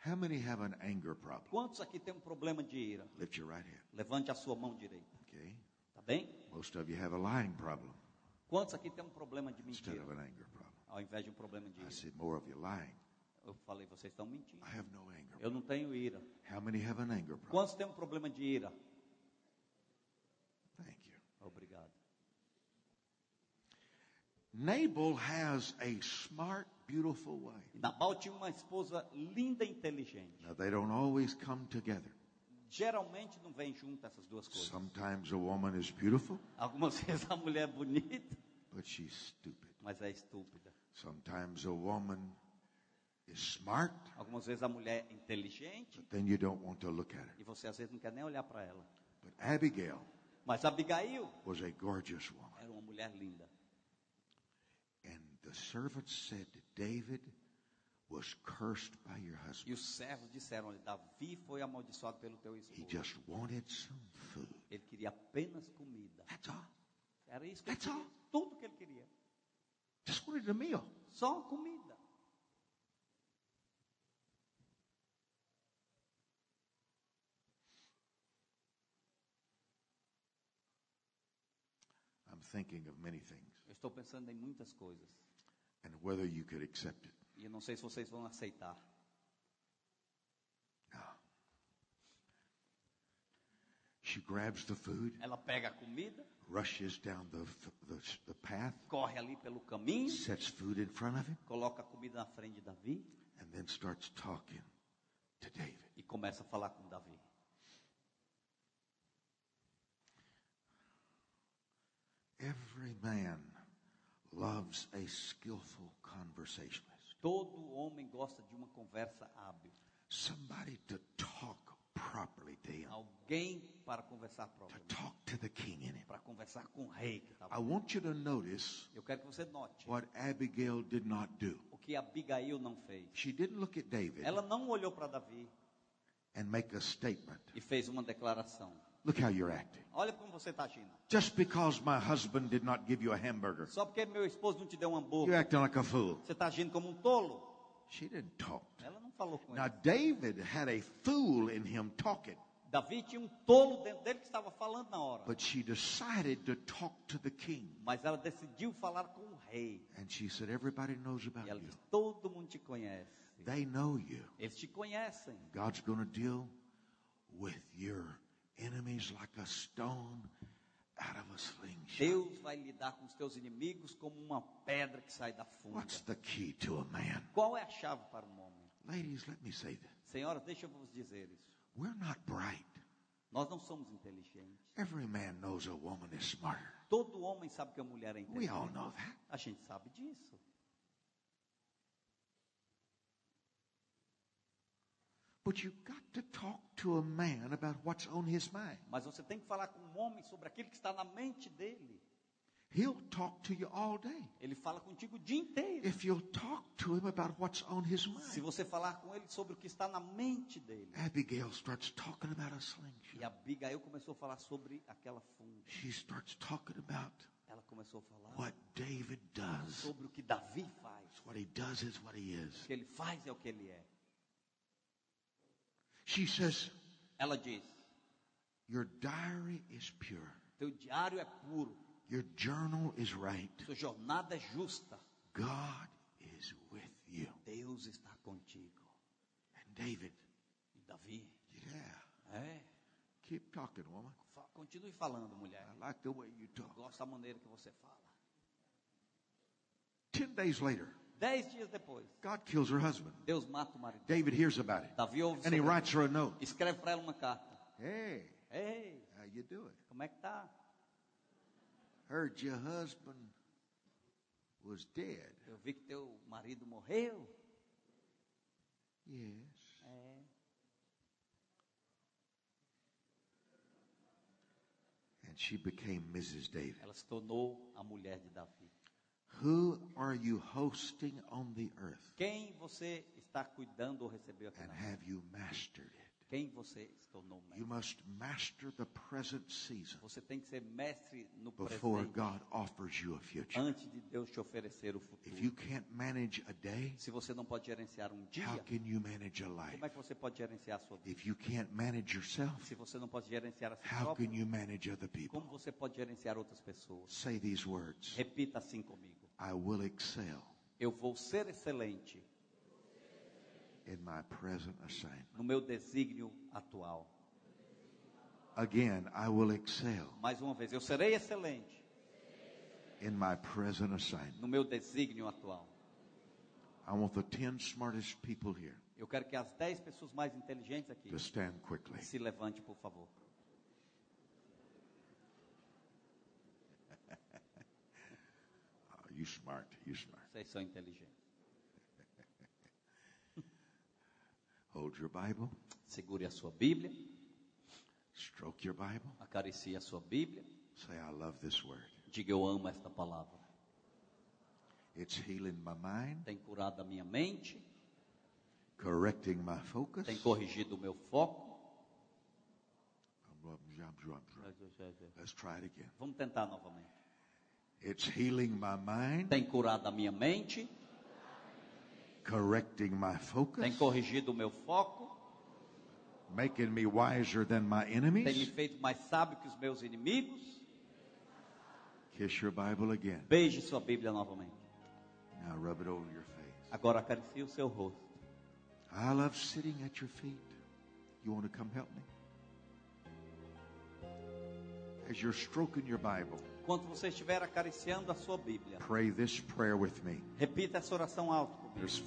How many have an anger problem? Quantos aqui tem problema de ira? Lift your right hand. Levante a sua mão direita. Okay. Tá bem? Most of you have a lying problem. Quantos aqui tem problema de mentira? Instead of an anger problem. Ao invés de problema de ira. I said, more of you lying. Eu falei, vocês estão mentindo. I have no anger. Eu não tenho ira. How many have an anger problem? Quantos têm problema de ira? Thank you. Obrigado. Nabal has a smart, beautiful wife. Nabal tinha uma esposa linda e inteligente. Now, they don't always come together. Geralmente não vem junto essas duas coisas. Sometimes a woman is beautiful. Algumas vezes a mulher é bonita. But she's stupid. Mas é estúpida. Sometimes a woman is smart. Algumas vezes a mulher é inteligente. But then you don't want to look at her. E você às vezes não quer nem olhar para ela. But Abigail. Mas Abigail was a gorgeous woman. Era uma mulher linda. And the servants said to David was cursed by your husband. E os servos disseram: Davi foi amaldiçoado pelo teu esposo. He just wanted some food. Ele queria apenas comida. That's all. Era isso que ele queria. Tudo que ele queria. Just wanted a meal. Só comida. I'm thinking of many things. Eu estou pensando em muitas coisas. And whether you could accept it. E eu não sei se vocês vão aceitar. Não. She grabs the food. Ela pega a comida. Rushes down the path. Corre ali pelo caminho. Sets food in front of him. Coloca a comida na frente de Davi. And then starts talking to David. E começa a falar com Davi. Every man loves a skillful conversationalist. Todo homem gosta de uma conversa hábil. Somebody to talk properly to him. Alguém para conversar properly. To talk to the king in him. Para conversar com o rei. I want you to notice. Eu quero que você note. What Abigail did not do. O que Abigail não fez. She didn't look at David. Ela não olhou para Davi. And make a statement. E fez uma declaração. Look how you're acting. Olha como você está agindo. Just because my husband did not give you a hamburger. Só porque meu esposo não te deu um hambúrguer. You're acting like a fool. Você está agindo como um tolo. She didn't talk. Ela não falou com ele. Now David had a fool in him talking. Davi tinha um tolo dentro dele que estava falando na hora. But she decided to talk to the king. Mas ela decidiu falar com o rei. And she said, everybody knows about you. Todo mundo te conhece. They know you. Eles te conhecem. God's going to deal with your enemies like a stone out of a slingshot. Deus vai lidar com os teus inimigos como uma pedra que sai da funda. What's the key to a man? Qual é a chave para um homem? Ladies, let me say this. Senhoras, deixa eu vos dizer isso. We're not bright. Nós não somos inteligentes. Every man knows a woman is smarter. Todo homem sabe que a mulher é inteligente. We all know that. A gente sabe disso. But you've got to talk to a man about what's on his mind. Mas você tem que falar com um homem sobre aquilo que está na mente dele. He'll talk to you all day. Ele fala contigo o dia inteiro. If you'll talk to him about what's on his mind. Se você falar com ele sobre o que está na mente dele. Abigail starts talking about a slingshot. E Abigail começou a falar sobre aquela funda. She starts talking about. Ela começou a falar. What David does. Sobre o que Davi faz. What he does is what he is. O que ele faz é o que ele é. She says, ela diz, your diary is pure. Teu diário é puro. Your journal is right. Sua jornada é justa. God is with you. Deus está contigo. And David. E Davi. Yeah. É. Keep talking, woman. Continue falando, mulher. I like the way you talk. Eu gosto da maneira que você fala. 10 days later. 10 dias depois, God kills her husband. Deus mata o marido. David hears about it. Davi ouve and he writes her a note. Escreve para ela uma carta. Hey, how you doing? Como é que tá? Heard your husband was dead. Eu vi que teu marido morreu. Yes. É. And she became Mrs. David. Ela se tornou a mulher de Davi. Who are you hosting on the earth? Quem você está cuidando ou recebeu aqui? And have you mastered it? Quem você se tornou mestre? You must master the present season. Você tem que ser mestre no presente. Before God offers you a future. Antes de Deus te oferecer o futuro. If you can't manage a day, se você não pode gerenciar dia, how can you manage a life? Como é que você pode gerenciar a sua vida? If you can't manage yourself, se você não pode gerenciar a si próprio, how can you manage other people? Como você pode gerenciar outras pessoas? Say these words. Repita assim comigo. I will excel. Eu vou ser excelente. In my present assignment. No meu desígnio atual. Again, I will excel. Mais uma vez, eu serei excelente. In my present assignment. No meu desígnio atual. I want the 10 smartest people here. Eu quero que as 10 pessoas mais inteligentes aqui. To stand quickly. Se levante, por favor. You smart, you smart. Vocês são inteligentes. Hold your Bible. Segure a sua Bíblia. Stroke your Bible. Acaricie a sua Bíblia. Say, I love this word. Diga, eu amo esta palavra. It's healing my mind. Tem curado a minha mente. Correcting my focus. Tem corrigido o meu foco. Let's try it again. Vamos tentar novamente. It's healing my mind. Tem curado a minha mente. Correcting my focus. Tem corrigido o meu foco. Making me wiser than my enemies. Tem me feito mais sábio que os meus inimigos. Kiss your Bible again. Beije sua Bíblia novamente. Now rub it over your face. Agora acaricie o seu rosto. I love sitting at your feet. You want to come help me? As you're stroking your Bible. Enquanto você estiver acariciando a sua Bíblia. Pray this prayer with me. Repita essa oração alto comigo. There's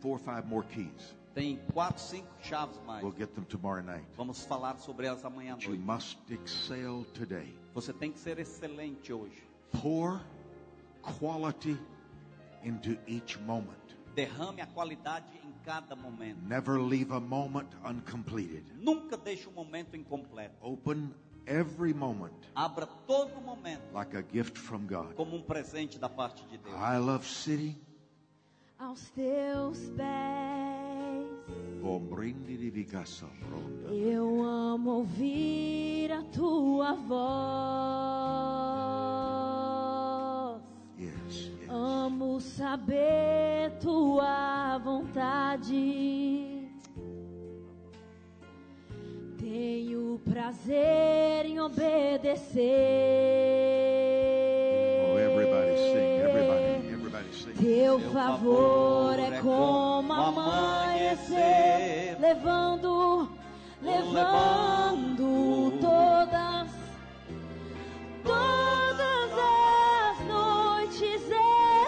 four or five more keys. Tem 4, 5 chaves mais. We'll get them tomorrow night. Vamos falar sobre elas amanhã à noite. You must excel today. Você tem que ser excelente hoje. Pour quality into each moment. Derrame a qualidade em cada momento. Never leave a moment uncompleted. Nunca deixe momento incompleto. Open every moment. Abra todo momento. Like a gift from God. Como presente da parte de Deus. I love sitting. Aos teus pés. Eu amo ouvir a tua voz. Yes, yes. Amo saber tua vontade. Tenho prazer em obedecer. Oh, everybody sing, everybody, everybody sing. Teu favor é como amanhecer, levando todas as noites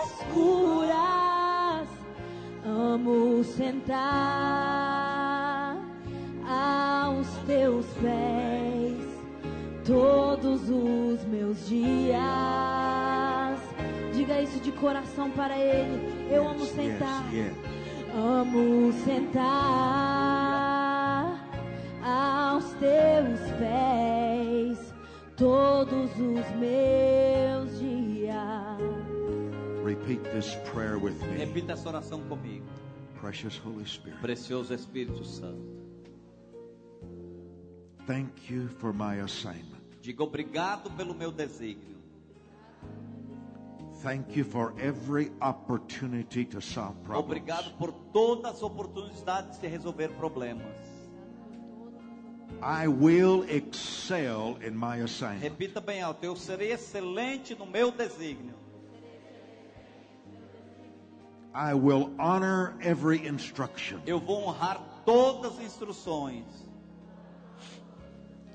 escuras. Amo sentar aos teus pés todos os meus dias. Diga isso de coração para Ele. Eu amo sentar. Amo sentar aos teus pés todos os meus dias. Repeat this prayer with me. Repita essa oração comigo. Precious Holy Spirit. Precioso Espírito Santo. Thank you for my assignment. Digo obrigado pelo meu desígnio. Thank you for every opportunity to solve problems. Obrigado por todas as oportunidades de resolver problemas. I will excel in my assignment. Repita bem alto, eu serei excelente no meu desígnio. I will honor every instruction. Eu vou honrar todas as instruções.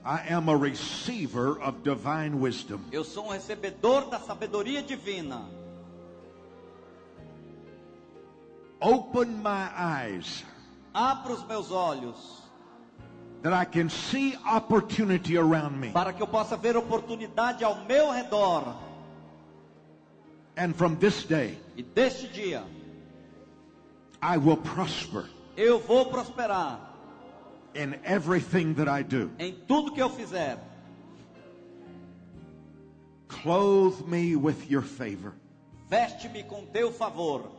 I am a receiver of divine wisdom. Eu sou recebedor da sabedoria divina. open my eyes. Abra os meus olhos. That I can see opportunity around me. Para que eu possa ver oportunidade ao meu redor. And from this day. E deste dia. I will prosper. Eu vou prosperar. In everything that I do. Em tudo que eu fizer. Clothe me with your favor. Veste-me com teu favor.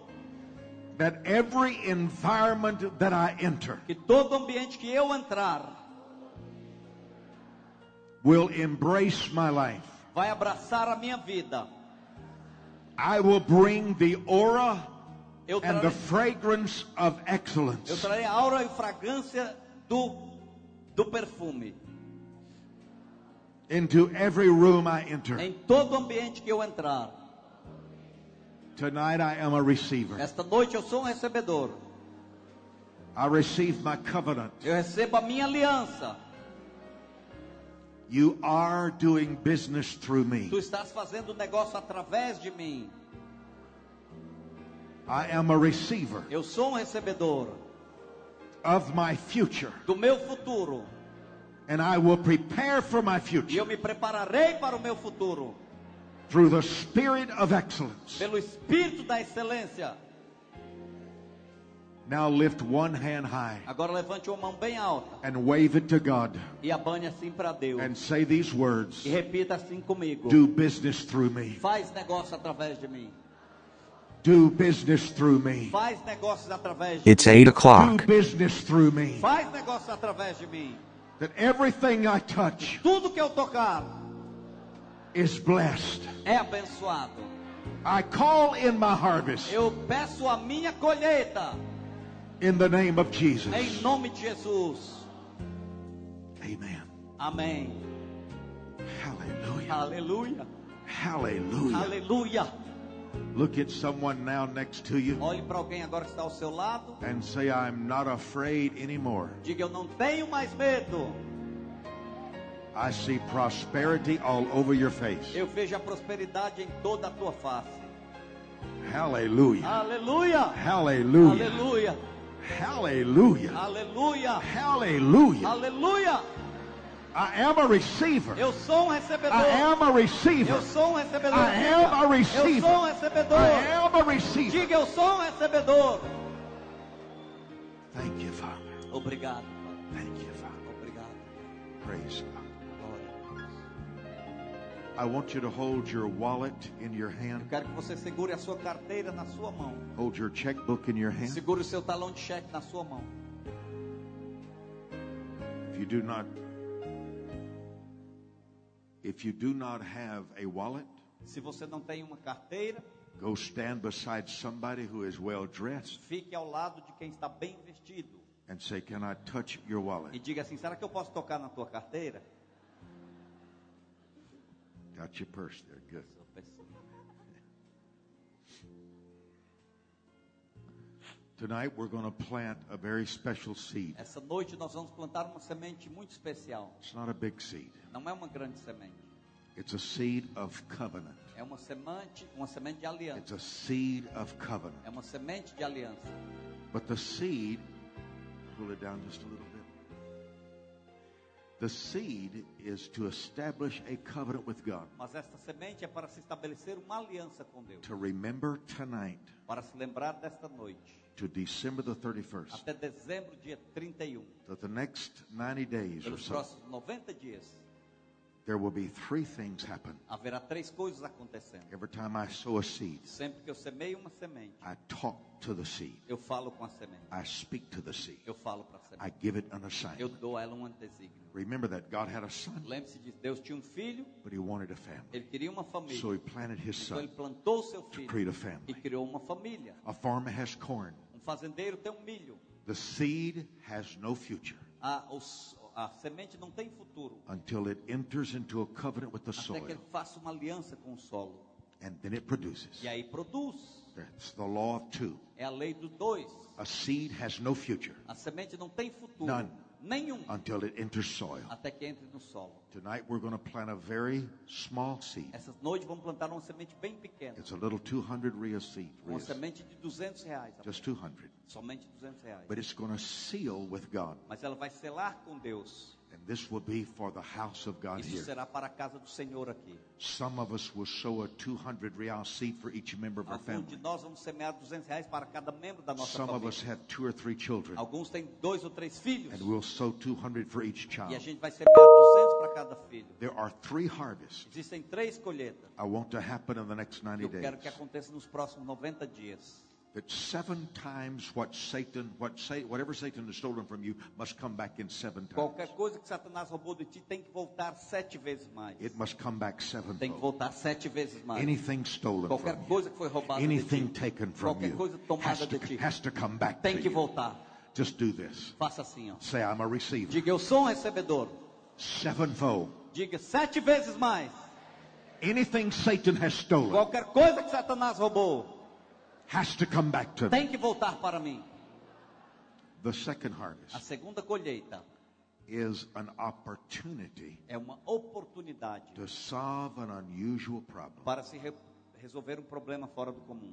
That every environment that I enter. Que todo ambiente que eu entrar. Will embrace my life. Vai abraçar a minha vida. I will bring the aura and the fragrance of excellence. Eu trarei a aura e fragrância do perfume. Into every room I enter. Em todo ambiente que eu entrar. Tonight I am a receiver. Esta noite eu sou recebedor. I receive my covenant. Eu recebo a minha aliança. You are doing business through me. Tu estás fazendo negócio através de mim. I am a receiver. Eu sou recebedor. Of my future. Do meu futuro. And I will prepare for my future. E eu me prepararei para o meu futuro. Through the spirit of excellence. Pelo espírito da excelência. Now lift one hand high. Agora levante uma mão bem alta. And wave it to God. E abane assim para Deus. And say these words. E repita assim comigo. Do business through me. Faz negócio através de mim. Do business through me. Faz negócios através de mim. It's 8 o'clock. Do business through me. Faz negócios através de mim. That everything I touch. Tudo que eu tocar. Is blessed. É abençoado. I call in my harvest. Eu peço a minha colheita. In the name of Jesus. Em nome de Jesus. Amen. Amém. Hallelujah. Hallelujah. Hallelujah. Hallelujah. Look at someone now next to you. Olhe para alguém agora que está ao seu lado. And say, I'm not afraid anymore. Diga, eu não tenho mais medo. I see prosperity all over your face. Eu vejo a prosperidade em toda a tua face. Hallelujah. Hallelujah. Hallelujah. Hallelujah. Hallelujah. Hallelujah. Hallelujah. Hallelujah. I am a receiver. Eu sou recebedor. I am a receiver. Eu sou recebedor. I am a receiver. Eu sou recebedor. I am a receiver. Diga, eu sou recebedor. Thank you, Father. Obrigado. Thank you, Father. Obrigado. Praise God. I want you to hold your wallet in your hand. Eu quero que você segure a sua carteira na sua mão. Hold your checkbook in your hand. Segure o seu talão de cheque na sua mão. If you do not have a wallet, se você não tem uma carteira, go stand beside somebody who is well dressed. Fique ao lado de quem está bem vestido. And say, "Can I touch your wallet?" E diga assim, será que eu posso tocar na tua carteira? Got your purse there, good. Tonight we're going to plant a very special seed. Essa noite nós vamos plantar uma semente muito especial. It's not a big seed. Não é uma grande semente. It's a seed of covenant. É uma semente de aliança. It's a seed of covenant. É uma semente de aliança. But the seed, pull it down just a little bit. The seed is to establish a covenant with God. Mas esta semente é para se estabelecer uma aliança com Deus. To remember tonight. Para se lembrar desta noite. To December the 31st. Até dezembro dia 31. To the next 90 days or so. Pelos próximos 90 dias. There will be 3 things happen. Haverá 3 coisas acontecendo. Every time I sow a seed. Sempre que eu semeio uma semente. I talk to the seed. Eu falo com a semente. I speak to the seed. Eu falo para a semente. I give it an assignment. Eu dou a ela designo. Remember that God had a son. Lembre-se de Deus tinha filho. But he wanted a family. Ele queria uma família. So he planted his son. Então ele plantou seu filho. To create a family. E criou uma família. A farmer has corn. Fazendeiro tem milho. The seed has no future. A semente não tem futuro. Until it enters into a covenant with the soil. Até que ele faça uma aliança com o solo. And then it produces. E aí produz. That's the law of 2. É a lei do 2. A seed has no future. A semente não tem futuro. None. nenhum until it enters soil. Até que entre no solo. Tonight we're going to plant a very small seed. Essa noite vamos plantar uma semente bem pequena. It's a little 200 ria seed. Uma semente de R$200. Just 200. Somente R$200. But it's going to seal with God. Mas ela vai selar com Deus. And this will be for the house of God here. Será para a casa do Senhor aqui. Some of us will sow a 200 real seed for each member of our family. De nós vamos semear R$200 para cada membro da nossa família. Some of us have 2 or 3 children. Alguns têm 2 ou 3 filhos. And we'll sow 200 for each child. E a gente vai semear R$200 para cada filho. There are 3 harvests. Existem 3 colheitas. I want to happen in the next 90 days. Eu quero que aconteça nos próximos 90 dias. That 7 times whatever Satan has stolen from you must come back in 7 times. Qualquer coisa que Satanás roubou de ti tem que voltar 7 vezes mais. It must come back 7. Tem que voltar 7 vezes mais. Anything stolen from you. Coisa que foi roubada de ti. Anything taken from you. Qualquer coisa tomada de ti. Has to come back. Tem que voltar. Just do this. Faça assim, ó. Say I'm a receiver. Diga eu sou um recebedor. 7-fold. Diga 7 vezes mais. Anything Satan has stolen. Qualquer coisa que Satanás roubou. Has to come back to me. Tem que voltar para mim. The second harvest. A segunda colheita is an opportunity. É uma oportunidade. To solve an unusual problem. Para se resolver problema fora do comum.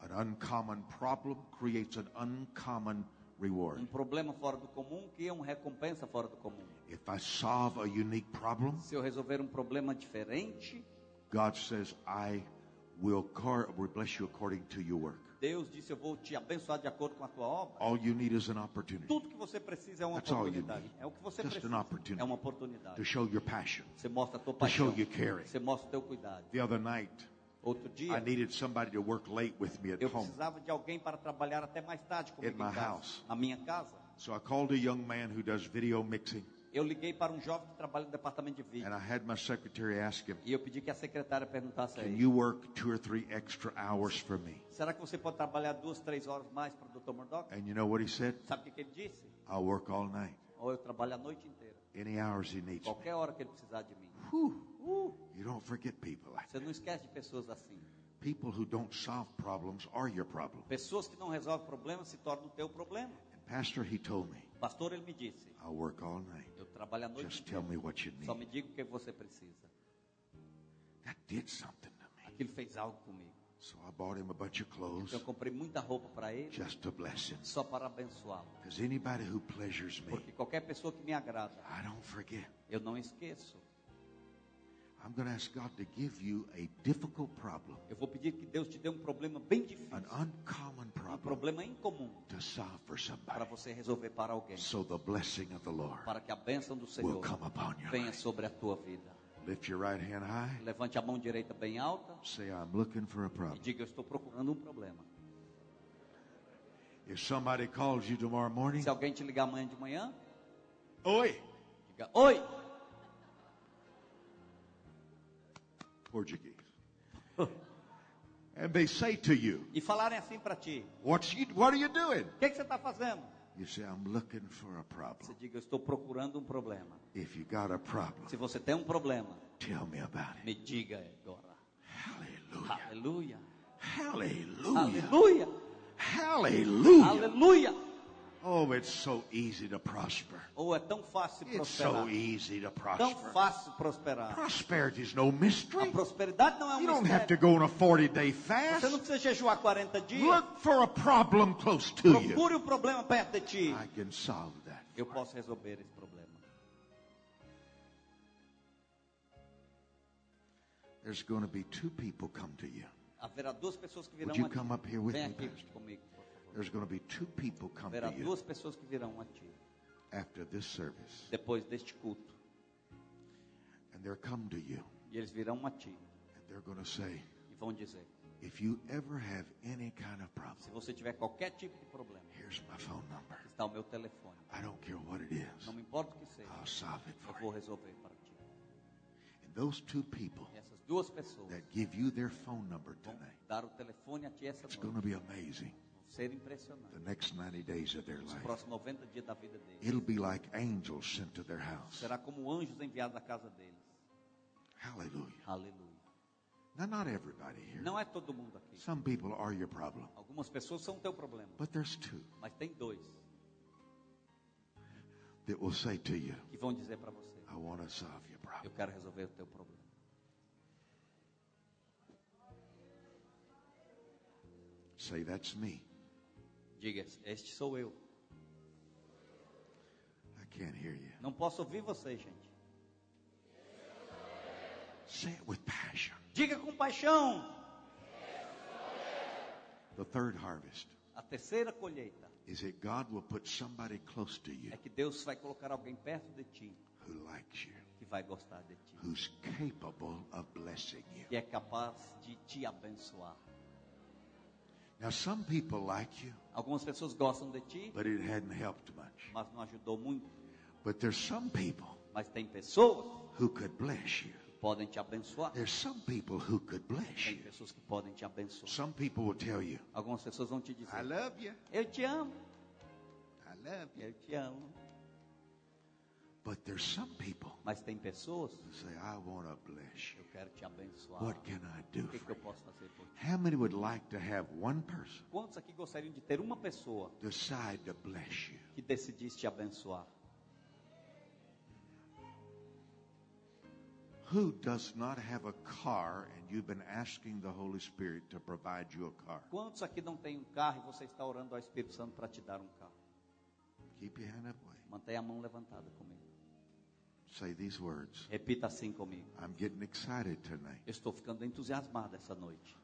An uncommon problem creates an uncommon reward. Problema fora do comum cria uma recompensa fora do comum. If I solve a unique problem, se eu resolver problema diferente, God says I will bless you according to your work. Deus disse eu vou te abençoar de acordo com a tua obra. All you need is an opportunity. Tudo que você precisa é uma oportunidade. É o que você precisa. É uma oportunidade. To show your passion. Você mostra a tua paixão. To show your caring. Você mostra o teu cuidado. The other night, outro dia, I needed somebody to work late with me at home. Eu precisava de alguém para trabalhar até mais tarde comigo em casa, na minha casa. So I called a young man who does video mixing. Eu liguei para jovem que trabalha no departamento de vídeo. And I had my secretary ask him, e eu pedi que a secretária perguntasse a ele. Can you work 2 or 3 extra hours for me? Será que você pode trabalhar 2, 3 horas mais para o Dr. Murdock? And you know what he said? Sabe o que ele disse? I'll work all night. Ou eu trabalho a noite inteira. Any hours he needs. Qualquer hora que ele precisar de mim. You don't forget people like that. Você não esquece de pessoas assim. People who don't solve problems are your problem. Pessoas que não resolvem problemas se tornam o teu problema. And pastor, he told me. Pastor, ele me disse. I'll work all night. Eu trabalho a noite. Just tell me what you need. Só me diga o que você precisa. That did something to me. Aquilo fez algo comigo. So I bought him a bunch of clothes. Então eu comprei muita roupa para ele. Just to bless him. Só para abençoá-lo. Because anybody who pleasures me. Porque qualquer pessoa que me agrada. I don't forget. Eu não esqueço. I'm going to ask God to give you a difficult problem. Eu vou pedir que Deus te dê problema bem difícil. An uncommon problem. Problema incomum. To solve for somebody. Para você resolver para alguém. So the blessing of the Lord. Para que a bênção do Senhor will come upon you. Venha sobre a tua vida. Lift your right hand high. Levante a mão direita bem alta. Say I'm looking for a problem. E diga eu estou procurando problema. If somebody calls you tomorrow morning. Se alguém te ligar amanhã de manhã. Oi. Diga oi. Portuguese. And they say to you, e falarem assim para ti. What are you doing? Que você está fazendo? You say I'm looking for a problem. Você diga eu estou procurando problema. If you got a problem. Se você tem problema. Tell me about it. Me diga agora. Hallelujah. Hallelujah. Hallelujah. Hallelujah. Hallelujah. Oh, it's so easy to prosper. Oh, é tão fácil prosperar. It's so easy to prosper. Tão fácil prosperar. Prosperity is no mystery. A prosperidade não é um mistério. You don't have to go on a 40-day fast. Você não precisa jejuar 40 dias. Look for a problem close to you. Procure problema perto de ti. I can solve that. Eu posso resolver esse problema. There's going to be 2 people come to you. Haverá 2 pessoas que virão aqui. Would you come up here with me, Pastor? There's going to be 2 people come to you. Duas pessoas que virão a ti. After this service. Depois deste culto. And they'll come to you. E eles virão a ti. And they're going to say. E vão dizer. If you ever have any kind of problem. Se você tiver qualquer tipo de problema. Here's my phone number. Está o meu telefone. I don't care what it is. Não me importa o que seja. I'll solve it for you. Eu vou resolver para ti. And those 2 people. Essas 2 pessoas. That give you their phone number tonight. Dar o telefone a ti essa noite. It's going to be amazing. Ser impressionante. The next 90 days of their life. Os próximos 90 dias da vida deles. It'll be like angels sent to their house. Será como anjos enviados à casa deles. Hallelujah. Hallelujah. Now, not everybody here. Não é todo mundo aqui. Some people are your problem. Algumas pessoas são teu problema. But there's 2. Mas tem 2. that will say to you, que vão dizer para você, I want to solve your problem. Eu quero resolver o teu problema. Say, that's me. Diga, este sou eu. I can't hear you. Não posso ouvir você, gente. Say it with passion. Diga com paixão. The third harvest. A terceira colheita. Is that God will put somebody close to you. É que Deus vai colocar alguém perto de ti. Who likes you. Que vai gostar de ti. Who's capable of blessing you. Que é capaz de te abençoar. Now some people like you. Algumas pessoas gostam de ti. But it hadn't helped much. Mas não ajudou muito. But there's some people. Mas tem pessoas. Who could bless you. Podem te abençoar. There's some people who could bless you. Tem pessoas que podem te abençoar. Some people will tell you. Algumas pessoas vão te dizer. I love you. Eu te amo. I love you. Eu te amo. But there's some people. Mas tem pessoas. Who say I want to bless you. Eu quero te abençoar. What can I do for you? Eu posso fazer por ti? How many would like to have one person? Quantos aqui gostariam de ter uma pessoa? Decide to bless you. Que decidisse te abençoar. Who does not have a car and you've been asking the Holy Spirit to provide you a car? Quantos aqui não tem um carro e você está orando ao Espírito Santo para te dar um carro? Keep your hand up, boy. Mantenha a mão levantada comigo. Say these words. Repita assim comigo. I'm getting excited tonight. Eu estou ficando entusiasmado essa noite.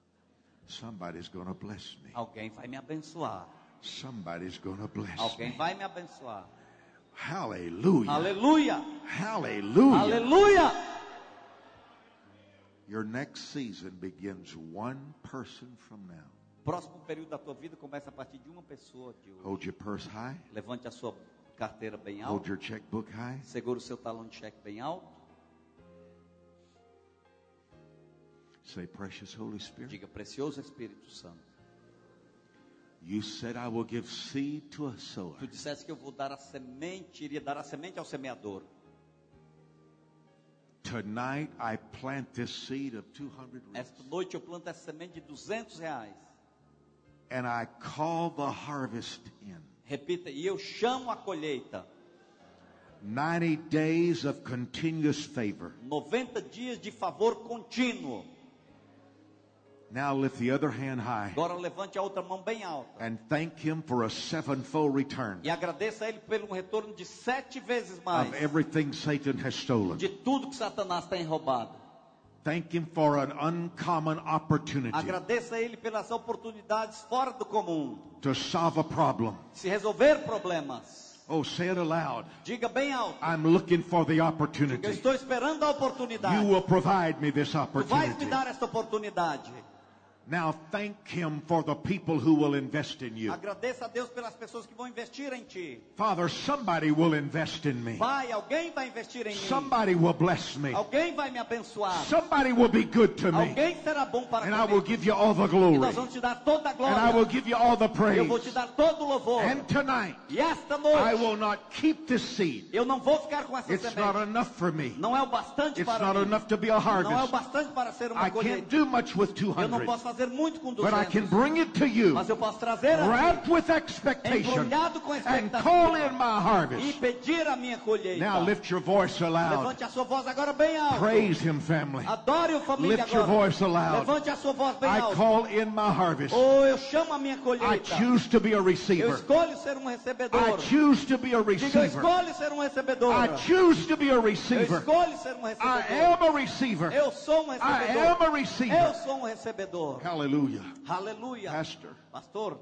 Somebody's gonna bless me. Alguém vai me abençoar. Somebody's gonna bless Alguém me. Vai me abençoar. Hallelujah. Aleluia. Hallelujah. Aleluia. Your next season begins one person from now. Próximo período da tua vida começa a partir de uma pessoa de hoje. Hold your purse high. Levante a sua carteira bem alto. Hold your checkbook high. Segura o seu talão de cheque bem alto. Say, precious Holy Spirit. Diga, precioso Espírito Santo. You said I will give seed to a sower. Tu disseste que eu vou dar a semente, iria dar a semente ao semeador. Tonight I plant this seed of 200 reais. Esta noite eu planto essa semente de 200 reais. And I call the harvest in. Repita, e eu chamo a colheita. 90 days of continuous favor. 90 dias de favor contínuo. Now lift the other hand high. Agora levante a outra mão bem alta. And thank him for a sevenfold return. E agradeça a ele pelo retorno de 7 vezes mais. Of everything Satan has stolen. De tudo que Satanás tem roubado. Thank him for an uncommon opportunity. Agradeça a ele pelas oportunidades fora do comum. To solve a problem. Se resolver problemas. Oh, say it aloud. Diga bem alto. I'm looking for the opportunity. Eu estou esperando a oportunidade. You will provide me this opportunity. Tu vais me dar esta oportunidade. Now thank him for the people who will invest in you. Agradeça a Deus pelas pessoas que vão investir em ti. Father, somebody will invest in me. Pai, alguém vai investir em mim. Somebody will bless me. Alguém vai me abençoar. Somebody will be good to me. Alguém será bom para mim. And I will give you all the glory. E nós vamos te dar toda a glória. And I will give you all the praise. Eu vou te dar todo o louvor. And tonight, e esta noite, I will not keep this seed. Eu não vou ficar com essa semente. It's not enough for me. Não é o bastante para mim. It's not enough to be a harvest. Não é o bastante para ser uma colheita. I can't do much with 200. Eu não posso fazer muito com 200, but I can bring it to you, mas eu posso trazer wrapped with expectation, com and call in my harvest. E pedir a minha colheita. Now lift your voice aloud. Levante a sua voz agora bem alto. Praise him, family. Adore o família lift agora. Your voice aloud. Levante a sua voz bem alto. I call in my harvest. Oh, eu chamo a minha colheita. I choose to be a receiver. Eu escolho ser recebedor. I choose to be a receiver. Diga, eu escolho ser recebedor. I choose to be a receiver. Eu escolho ser recebedor. I am a receiver. Eu sou recebedor. I am a receiver. Eu sou recebedor. Hallelujah. Hallelujah. Pastor,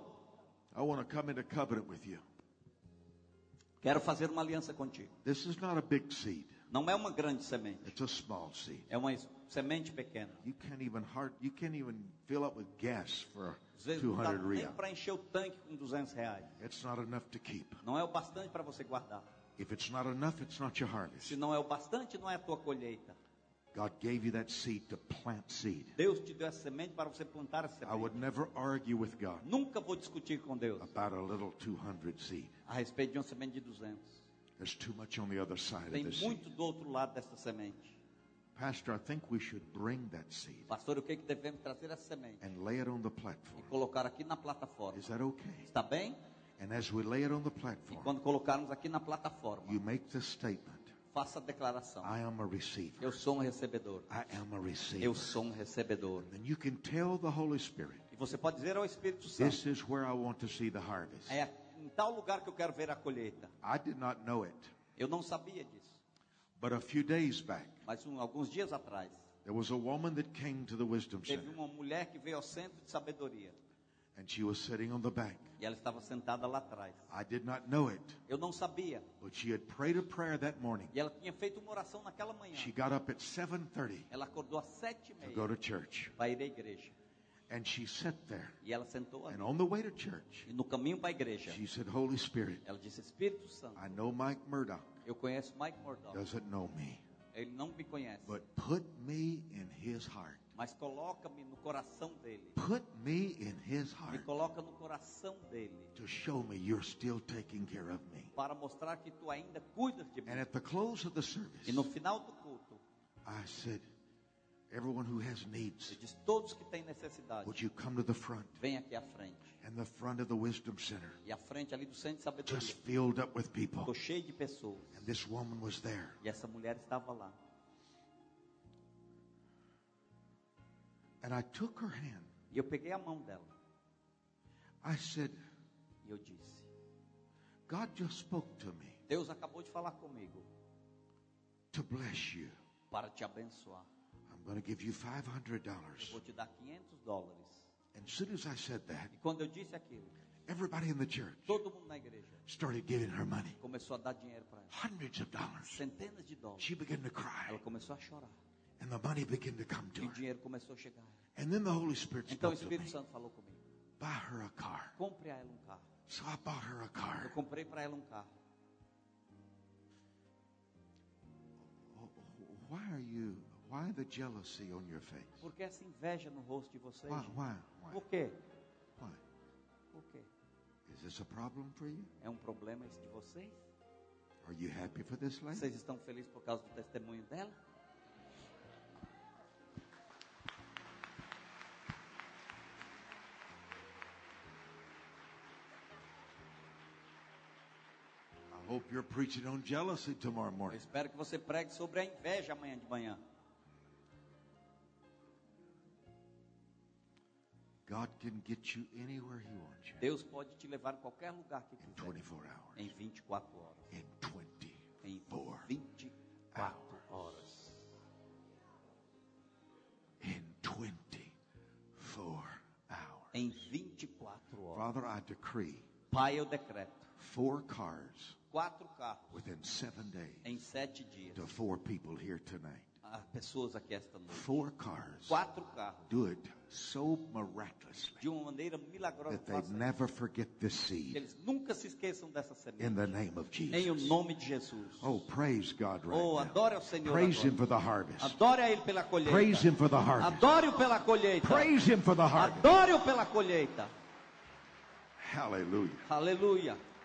I want to come into covenant with you. Quero fazer uma aliança contigo. This is not a big seed. Não é uma grande semente. It's a small seed. É uma semente pequena. You can't even fill up with gas for 200 reais. Nem para encher o tanque com 200 reais. It's not enough to keep. Não é o bastante para você guardar. If it's not enough, it's not your harvest. Se não é o bastante, não é a tua colheita. God gave you that seed to plant seed. Deus te deu essa semente para você plantar essa semente. I would never argue with God. Nunca vou discutir com Deus. About a little 200 seed. A respeito de uma semente de 200. There's too much on the other side of this. Tem muito do outro lado dessa semente. Pastor, I think we should bring that seed. Pastor, eu creio que devemos trazer essa semente. And lay it on the platform. E colocar aqui na plataforma. Is that okay? Está bem? And as we lay it on the platform, e quando colocarmos aqui na plataforma, you make the statement. Faça a declaração. I am a receiver. Eu sou recebedor. I am a receiver. Eu sou recebedor. And you can tell the Holy Spirit. E você pode dizer ao Espírito Santo. This is where I want to see the harvest. É em tal lugar que eu quero ver a colheita. I did not know it. Eu não sabia disso. But a few days back. Mas alguns dias atrás. There was a woman that came to the Wisdom Center. Teve uma mulher que veio ao centro de sabedoria. And she was sitting on the bank. E ela estava sentada lá atrás. I did not know it. Eu não sabia. But she had prayed a prayer that morning. E ela tinha feito uma oração naquela manhã. She got up at 7:30. Ela acordou às 7:30. To go to church. Para ir à igreja. And she sat there. E ela sentou ali. And on the way to church. E no caminho para a igreja. She said, Holy Spirit. Ela disse, Espírito Santo. I know Mike Murdock. Eu conheço Mike Murdock. Doesn't know me. Ele não me conhece. But put me in his heart. Mas coloca-me no coração dele. Put me in his heart. Me coloca no coração dele. To show me you're still taking care of me. Para mostrar que tu ainda cuidas de mim. And at the close of the service. E no final do culto. I said, everyone who has needs. Eu disse, todos que têm necessidade. Would you come to the front? Vem aqui à frente. And the front of the Wisdom Center. E a frente ali do Centro de Sabedoria. Just filled up with people. Tô cheio de pessoas. And this woman was there. E essa mulher estava lá. And I took her hand. E eu peguei a mão dela. I said, e eu disse, God just spoke to me. Deus acabou de falar comigo. To bless you. Para te abençoar. I'm going to give you $500. Eu vou te dar $500. And as soon as I said that, e quando eu disse aquilo, everybody in the church, todo mundo na igreja, started giving her money. Começou a dar dinheiro para ela. Hundreds of dollars. Centenas de dólares. She began to cry. Ela começou a chorar. And the money began to come to her. And then the Holy Spirit spoke to me. Buy her a car. So I bought her a car. Why the jealousy on your face? Why? Is this a problem for you? Are you happy for this lady? Vocês estão felizes por causa do testemunho dela? Hope you're preaching on jealousy tomorrow morning. Eu espero que você pregue sobre a inveja amanhã de manhã. God can get you anywhere he wants you. Deus pode te levar a qualquer lugar que quiser. In 24 hours. Em 24 horas. Em 24 hours. In 24 hours. Em 24 horas. Father, I decree. Pai, eu decreto. 4 cars. 4 carros. Within 7 days. Em 7 dias. To 4 people here tonight. A pessoas aqui esta noite. 4 cars. 4 carros. Do it so miraculously. De uma maneira milagrosa. That they never forget this seed. Que eles nunca se esqueçam dessa semente. In the name of Jesus. Em o nome de Jesus. Oh, praise God right now. Adore ao Senhor. Praise him for the harvest. Adore a ele pela colheita. Praise him for the harvest. Adore-o pela colheita. Praise him for the harvest. Adore-o pela colheita. Hallelujah. Hallelujah.